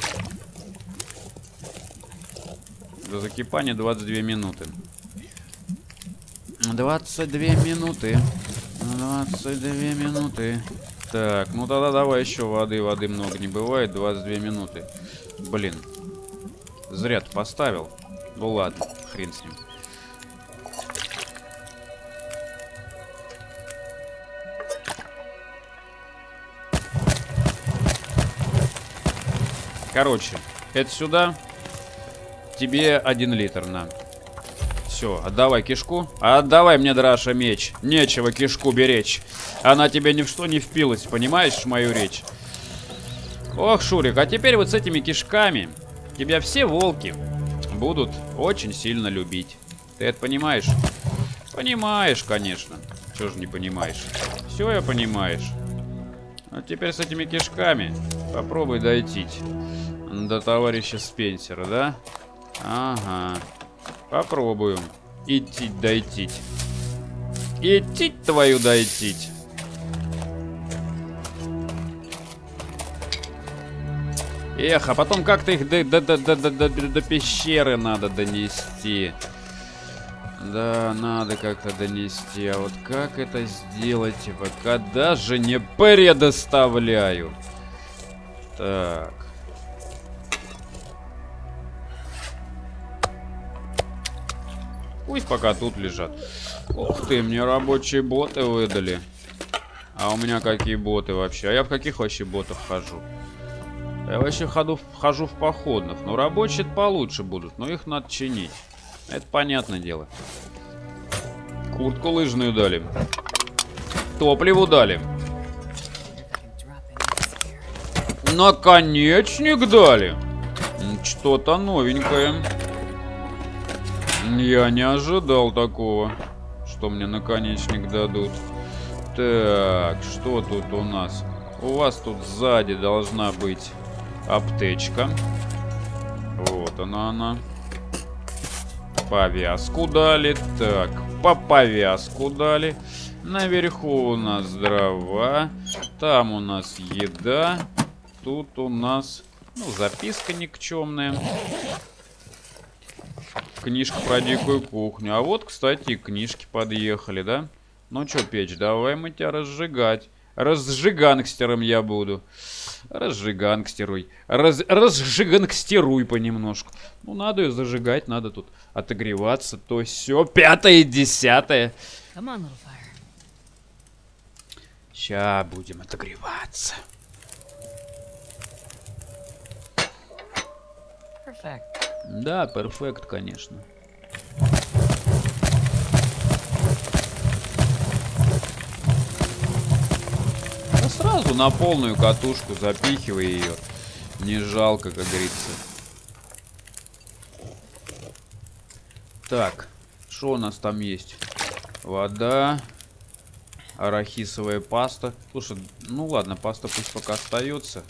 До закипания 22 минуты. 22 минуты. Так, ну тогда давай еще воды. Воды много не бывает. 22 минуты. Блин. Зря ты поставил. Ну ладно, хрен с ним. Короче, это сюда. Тебе 1 литр на. Все, отдавай кишку. Отдавай мне, Драша, меч. Нечего кишку беречь. Она тебе ни в что не впилась, понимаешь мою речь? Ох, Шурик, а теперь вот с этими кишками тебя все волки будут очень сильно любить. Ты это понимаешь? Понимаешь, конечно. Чего же не понимаешь? Все я понимаешь. А теперь с этими кишками попробуй дойти до товарища Спенсера, да? Ага. Попробуем. Идтить, дойтить. Идтить твою дойтить. Эх, а потом как-то их до пещеры надо донести. Да, надо как-то донести. А вот как это сделать, пока даже не предоставляю. Так. Пусть пока тут лежат. Ух ты, мне рабочие боты выдали. А у меня какие боты вообще? А я в каких вообще ботах хожу? Я вообще хожу в походных. Но рабочие получше будут. Но их надо чинить. Это понятное дело. Куртку лыжную дали. Топливу дали. Наконечник дали. Что-то новенькое. Я не ожидал такого, что мне наконечник дадут. Так, что тут у нас? У вас тут сзади должна быть аптечка. Вот она. Повязку дали. Так, по повязку дали. Наверху у нас дрова. Там у нас еда. Тут у нас, ну, записка никчемная. Книжка про дикую кухню. А вот, кстати, книжки подъехали, да? Ну чё, печь, давай мы тебя разжигать. Разжигангстером я буду. Разжигангстеруй. Разжигангстеруй понемножку. Ну, надо ее зажигать, надо тут отогреваться. То все 5-е, 10-е. Ща будем отогреваться. Perfect. Да, перфект, конечно. Да сразу на полную катушку запихивай ее. Не жалко, как говорится. Так, что у нас там есть? Вода. Арахисовая паста. Слушай, ну ладно, паста пусть пока остается.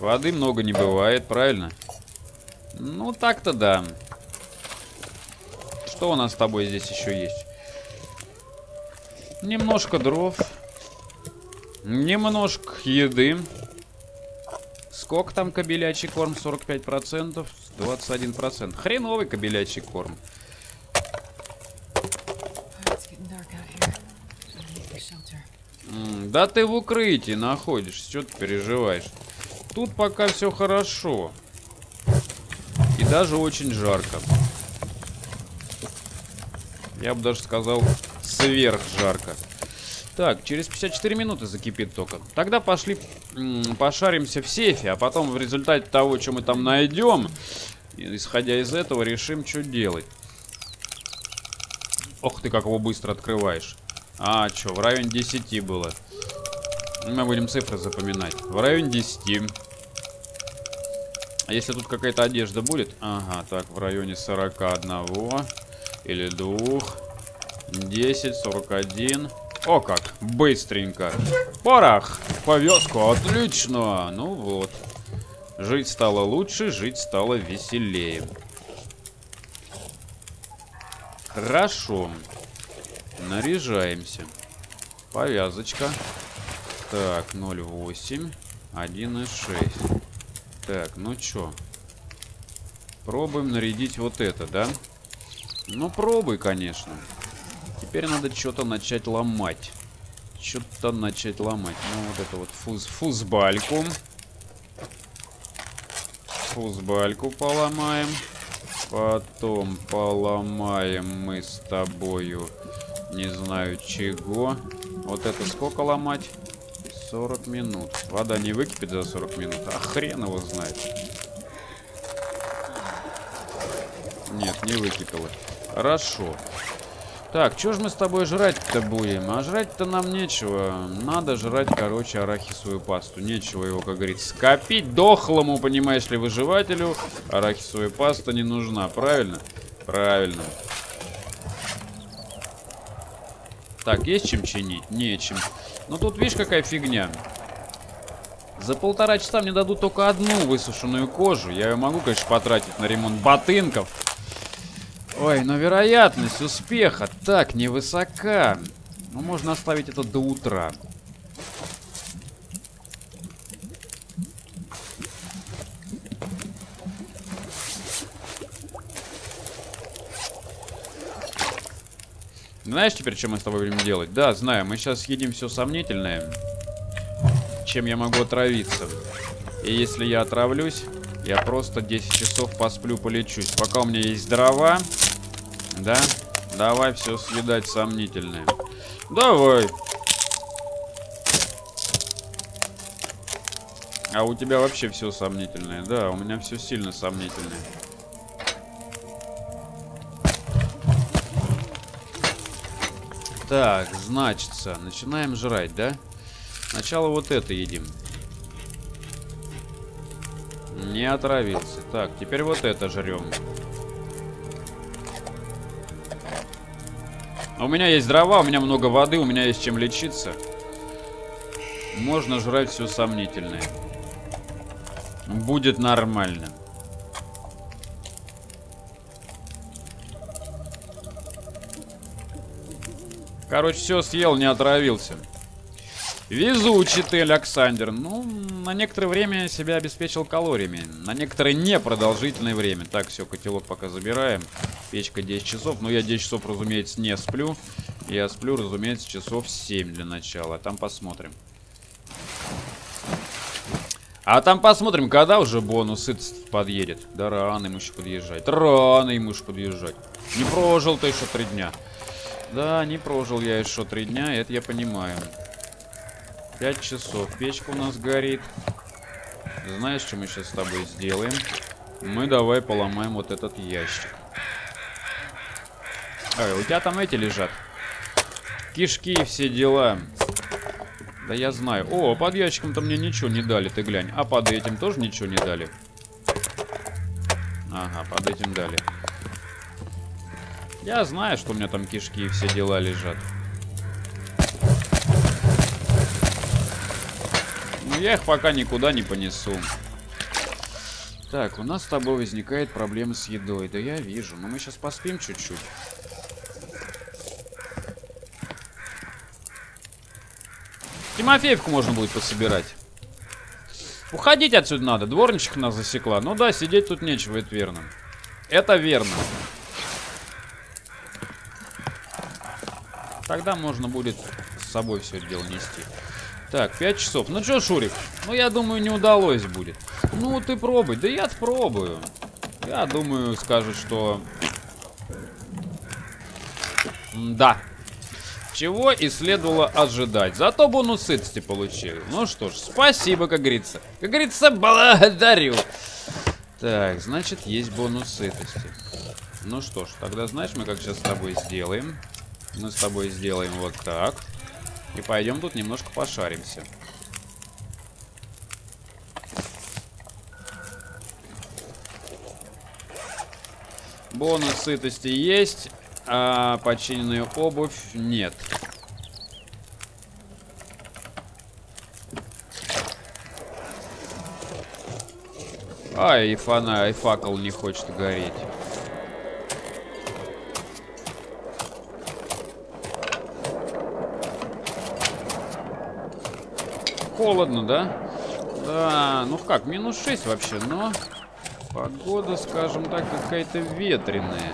Воды много не бывает, правильно? Ну, так-то да. Что у нас с тобой здесь еще есть? Немножко дров. Немножко еды. Сколько там кобелячий корм? 45%. 21%. Хреновый кобелячий корм. Да ты в укрытии находишься. Чего ты переживаешь? Тут пока все хорошо. И даже очень жарко. Я бы даже сказал, сверхжарко. Так, через 54 минуты закипит только. Тогда пошли пошаримся в сейфе, а потом в результате того, что мы там найдем, исходя из этого, решим, что делать. Ох ты, как его быстро открываешь. А, что, в районе 10 было. Мы будем цифры запоминать. В районе 10. А если тут какая-то одежда будет? Ага, так, в районе 41 или 2. 10, 41. О как, быстренько. Порох, повязку, отлично. Ну вот. Жить стало лучше, жить стало веселее. Хорошо. Наряжаемся. Повязочка. Так, 0,8. 1,6. Так, ну чё? Пробуем нарядить вот это, да? Ну, пробуй, конечно. Теперь надо что-то начать ломать. Что-то начать ломать. Ну, вот это вот фузбальку. Фузбальку поломаем. Потом поломаем мы с тобою не знаю чего. Вот это сколько ломать? 40 минут. Вода не выкипит за 40 минут. А хрен его знает. Нет, не выкипело. Хорошо. Так, что ж мы с тобой жрать-то будем? А жрать-то нам нечего. Надо жрать, короче, арахисовую пасту. Нечего его, как говорится, скопить. Дохлому, понимаешь ли, выживателю арахисовая паста не нужна. Правильно? Правильно. Так, есть чем чинить? Нечем. Но тут видишь, какая фигня. За 1,5 часа мне дадут только одну высушенную кожу. Я ее могу, конечно, потратить на ремонт ботинков. Ой, но вероятность успеха так невысока. Ну, можно оставить это до утра. Знаешь теперь, чем мы с тобой будем делать? Да, знаю, мы сейчас съедим все сомнительное. Чем я могу отравиться? И если я отравлюсь, я просто 10 часов посплю, полечусь. Пока у меня есть дрова, да? Давай все съедать сомнительное. Давай. А у тебя вообще все сомнительное. Да, у меня все сильно сомнительное. Так, значится, начинаем жрать, да? Сначала вот это едим. Не отравился. Так, теперь вот это жрем. У меня есть дрова, у меня много воды, у меня есть чем лечиться. Можно жрать все сомнительное. Будет нормально. Короче, все съел, не отравился. Везучий ты, Александр. Ну, на некоторое время себя обеспечил калориями. На некоторое непродолжительное время. Так, все, котелок пока забираем. Печка 10 часов. Но я 10 часов, разумеется, не сплю. Я сплю, разумеется, часов 7 для начала. А там посмотрим. А там посмотрим, когда уже бонус подъедет. Да рано ему еще подъезжать. Рано ему еще подъезжать. Не прожил ты еще 3 дня. Да, не прожил я еще 3 дня. Это я понимаю. 5 часов. Печка у нас горит. Знаешь, что мы сейчас с тобой сделаем? Мы давай поломаем вот этот ящик. Ой, у тебя там эти лежат. Кишки и все дела. Да я знаю. О, под ящиком-то мне ничего не дали, ты глянь. А под этим тоже ничего не дали? Ага, под этим дали. Я знаю, что у меня там кишки и все дела лежат. Я их пока никуда не понесу. Так, у нас с тобой возникает проблема с едой. Да я вижу. Но мы сейчас поспим чуть-чуть. Тимофеевку можно будет пособирать. Уходить отсюда надо. Дворничиха нас засекла. Ну да, сидеть тут нечего, это верно. Это верно. Тогда можно будет с собой все это дело нести. Так, 5 часов. Ну что, Шурик? Ну, я думаю, не удалось будет. Ну, ты пробуй. Да я пробую. Я думаю, скажут, что... Да. Чего и следовало ожидать. Зато бонус сытости получил. Ну что ж, спасибо, как говорится. Как говорится, благодарю. Так, значит, есть бонус сытости. Ну что ж, тогда знаешь, мы как сейчас с тобой сделаем. Мы с тобой сделаем вот так. И пойдем тут немножко пошаримся. Бонус сытости есть, а починенную обувь нет. Ай, и фонарь, и факел не хочет гореть. холодно, да? Да, ну как, минус 6 вообще, но погода, скажем так, какая-то ветреная.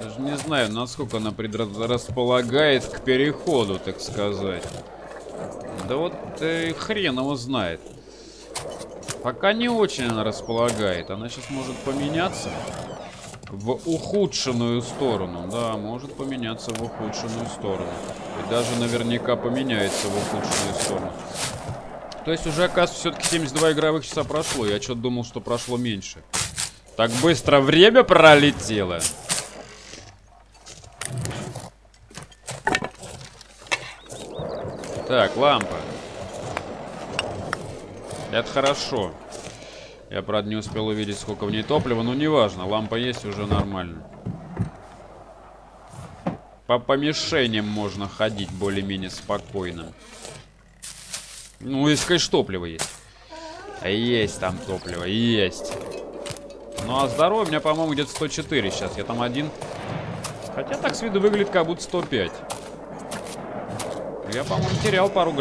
Даже не знаю, насколько она предрасполагает к переходу, так сказать. Да вот хрен его знает. Пока не очень она располагает. Она сейчас может поменяться в ухудшенную сторону. Да, может поменяться в ухудшенную сторону. И даже наверняка поменяется в ухудшенную сторону. То есть уже, оказывается, все-таки 72 игровых часа прошло. Я что-то думал, что прошло меньше. Так быстро время пролетело. Так, лампа. Это хорошо. Я, правда, не успел увидеть, сколько в ней топлива, но неважно. Лампа есть, уже нормально. По мишеням можно ходить более-менее спокойно. Ну, если, конечно, топливо есть. Есть там топливо, есть. Ну, а здоровье у меня, по-моему, где-то 104 сейчас. Я там один. Хотя так с виду выглядит, как будто 105. Я, по-моему, терял пару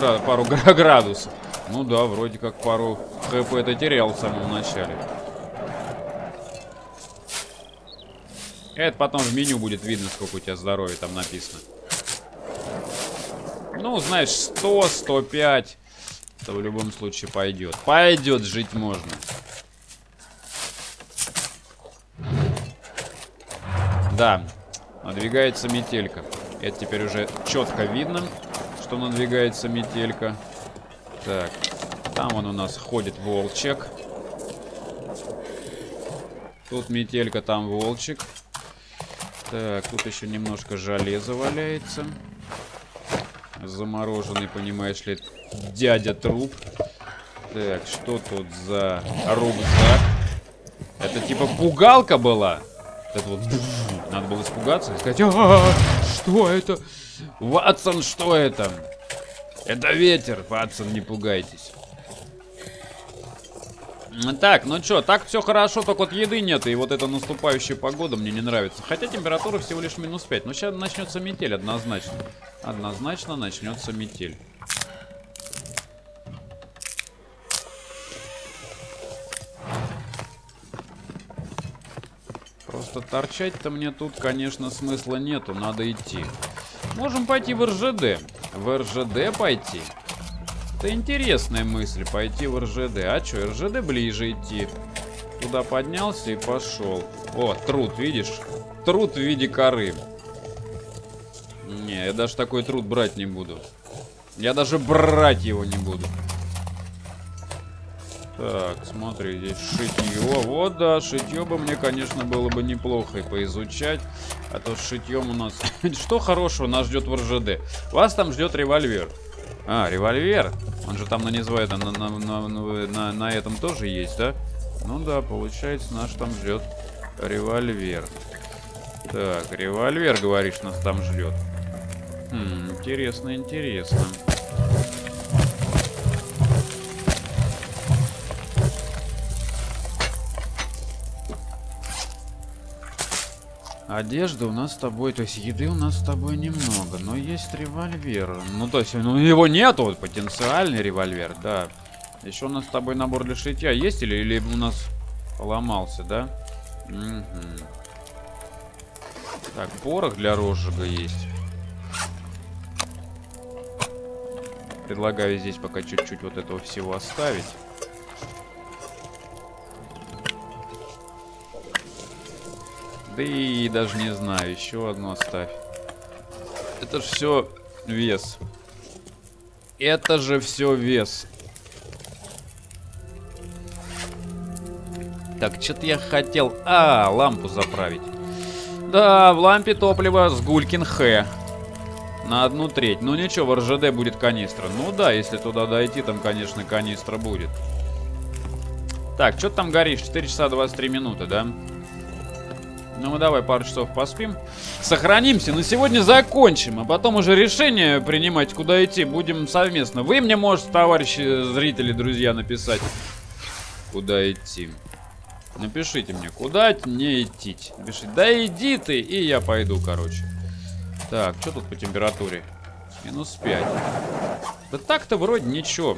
градусов. Ну да, вроде как пару хп это терял в самом начале. Это потом в меню будет видно, сколько у тебя здоровья там написано. Ну, знаешь, 100, 105. Это в любом случае пойдет. Пойдет, жить можно. Да, надвигается метелька. Это теперь уже четко видно, что надвигается метелька. Так, там он у нас ходит волчек. Тут метелька, там волчек. Так, тут еще немножко железа валяется. Замороженный, понимаешь ли, дядя труп. Так, что тут за рюкзак? Это типа пугалка была? Это вот... Надо было испугаться и сказать: что это? Ватсон, что это? Это ветер, Ватсон, не пугайтесь. Так, ну чё, так все хорошо, только вот еды нет. И вот эта наступающая погода мне не нравится. Хотя температура всего лишь минус 5. Но сейчас начнется метель, однозначно. Однозначно начнется метель. Просто торчать-то мне тут, конечно, смысла нету. Надо идти. Можем пойти в РЖД. В РЖД пойти? Это интересная мысль, пойти в РЖД. А чё, РЖД ближе идти. Туда поднялся и пошел. О, труд, видишь? Труд в виде коры. Не, я даже такой труд брать не буду. Я даже брать его не буду. Так, смотри, здесь шитье. Вот, да, шитье бы мне, конечно, было бы неплохо и поизучать. А то с шитьем у нас... Что хорошего нас ждет в РЖД? Вас там ждет револьвер. А, револьвер? Он же там на низу, это, на этом тоже есть, да? Ну да, получается, нас там ждет револьвер. Так, револьвер, говоришь, нас там ждет. Интересно, интересно. Одежды у нас с тобой, то есть еды у нас с тобой немного, но есть револьвер. Ну, то есть, ну, его нету, вот, потенциальный револьвер, да. Еще у нас с тобой набор для шитья есть или у нас поломался, да? Угу. Так, порох для розжига есть. Предлагаю здесь пока чуть-чуть вот этого всего оставить. Да и даже не знаю, еще одну оставь. Это же все вес. Это же все вес. Так, что-то я хотел... А, лампу заправить. Да, в лампе топливо с Гулькин Х. На 1/3. Ну ничего, в РЖД будет канистра. Ну да, если туда дойти, там, конечно, канистра будет. Так, что ты там горишь? 4 часа 23 минуты, да? Ну мы давай пару часов поспим. Сохранимся, на сегодня закончим. А потом уже решение принимать, куда идти, будем совместно. Вы мне можете, товарищи, зрители, друзья, написать, куда идти. Напишите мне, куда мне идти. Напишите, да иди ты, и я пойду, короче. Так, что тут по температуре? Минус 5. Да так-то вроде ничего.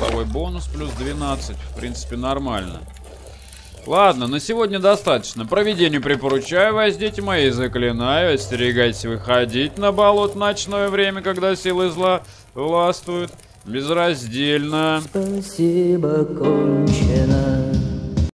Тепловой бонус плюс 12. В принципе, нормально. Ладно, на сегодня достаточно. Провидению припоручаю вас, дети мои, заклинаю. Остерегайтесь выходить на болот в ночное время, когда силы зла властвуют безраздельно. Спасибо, кончено.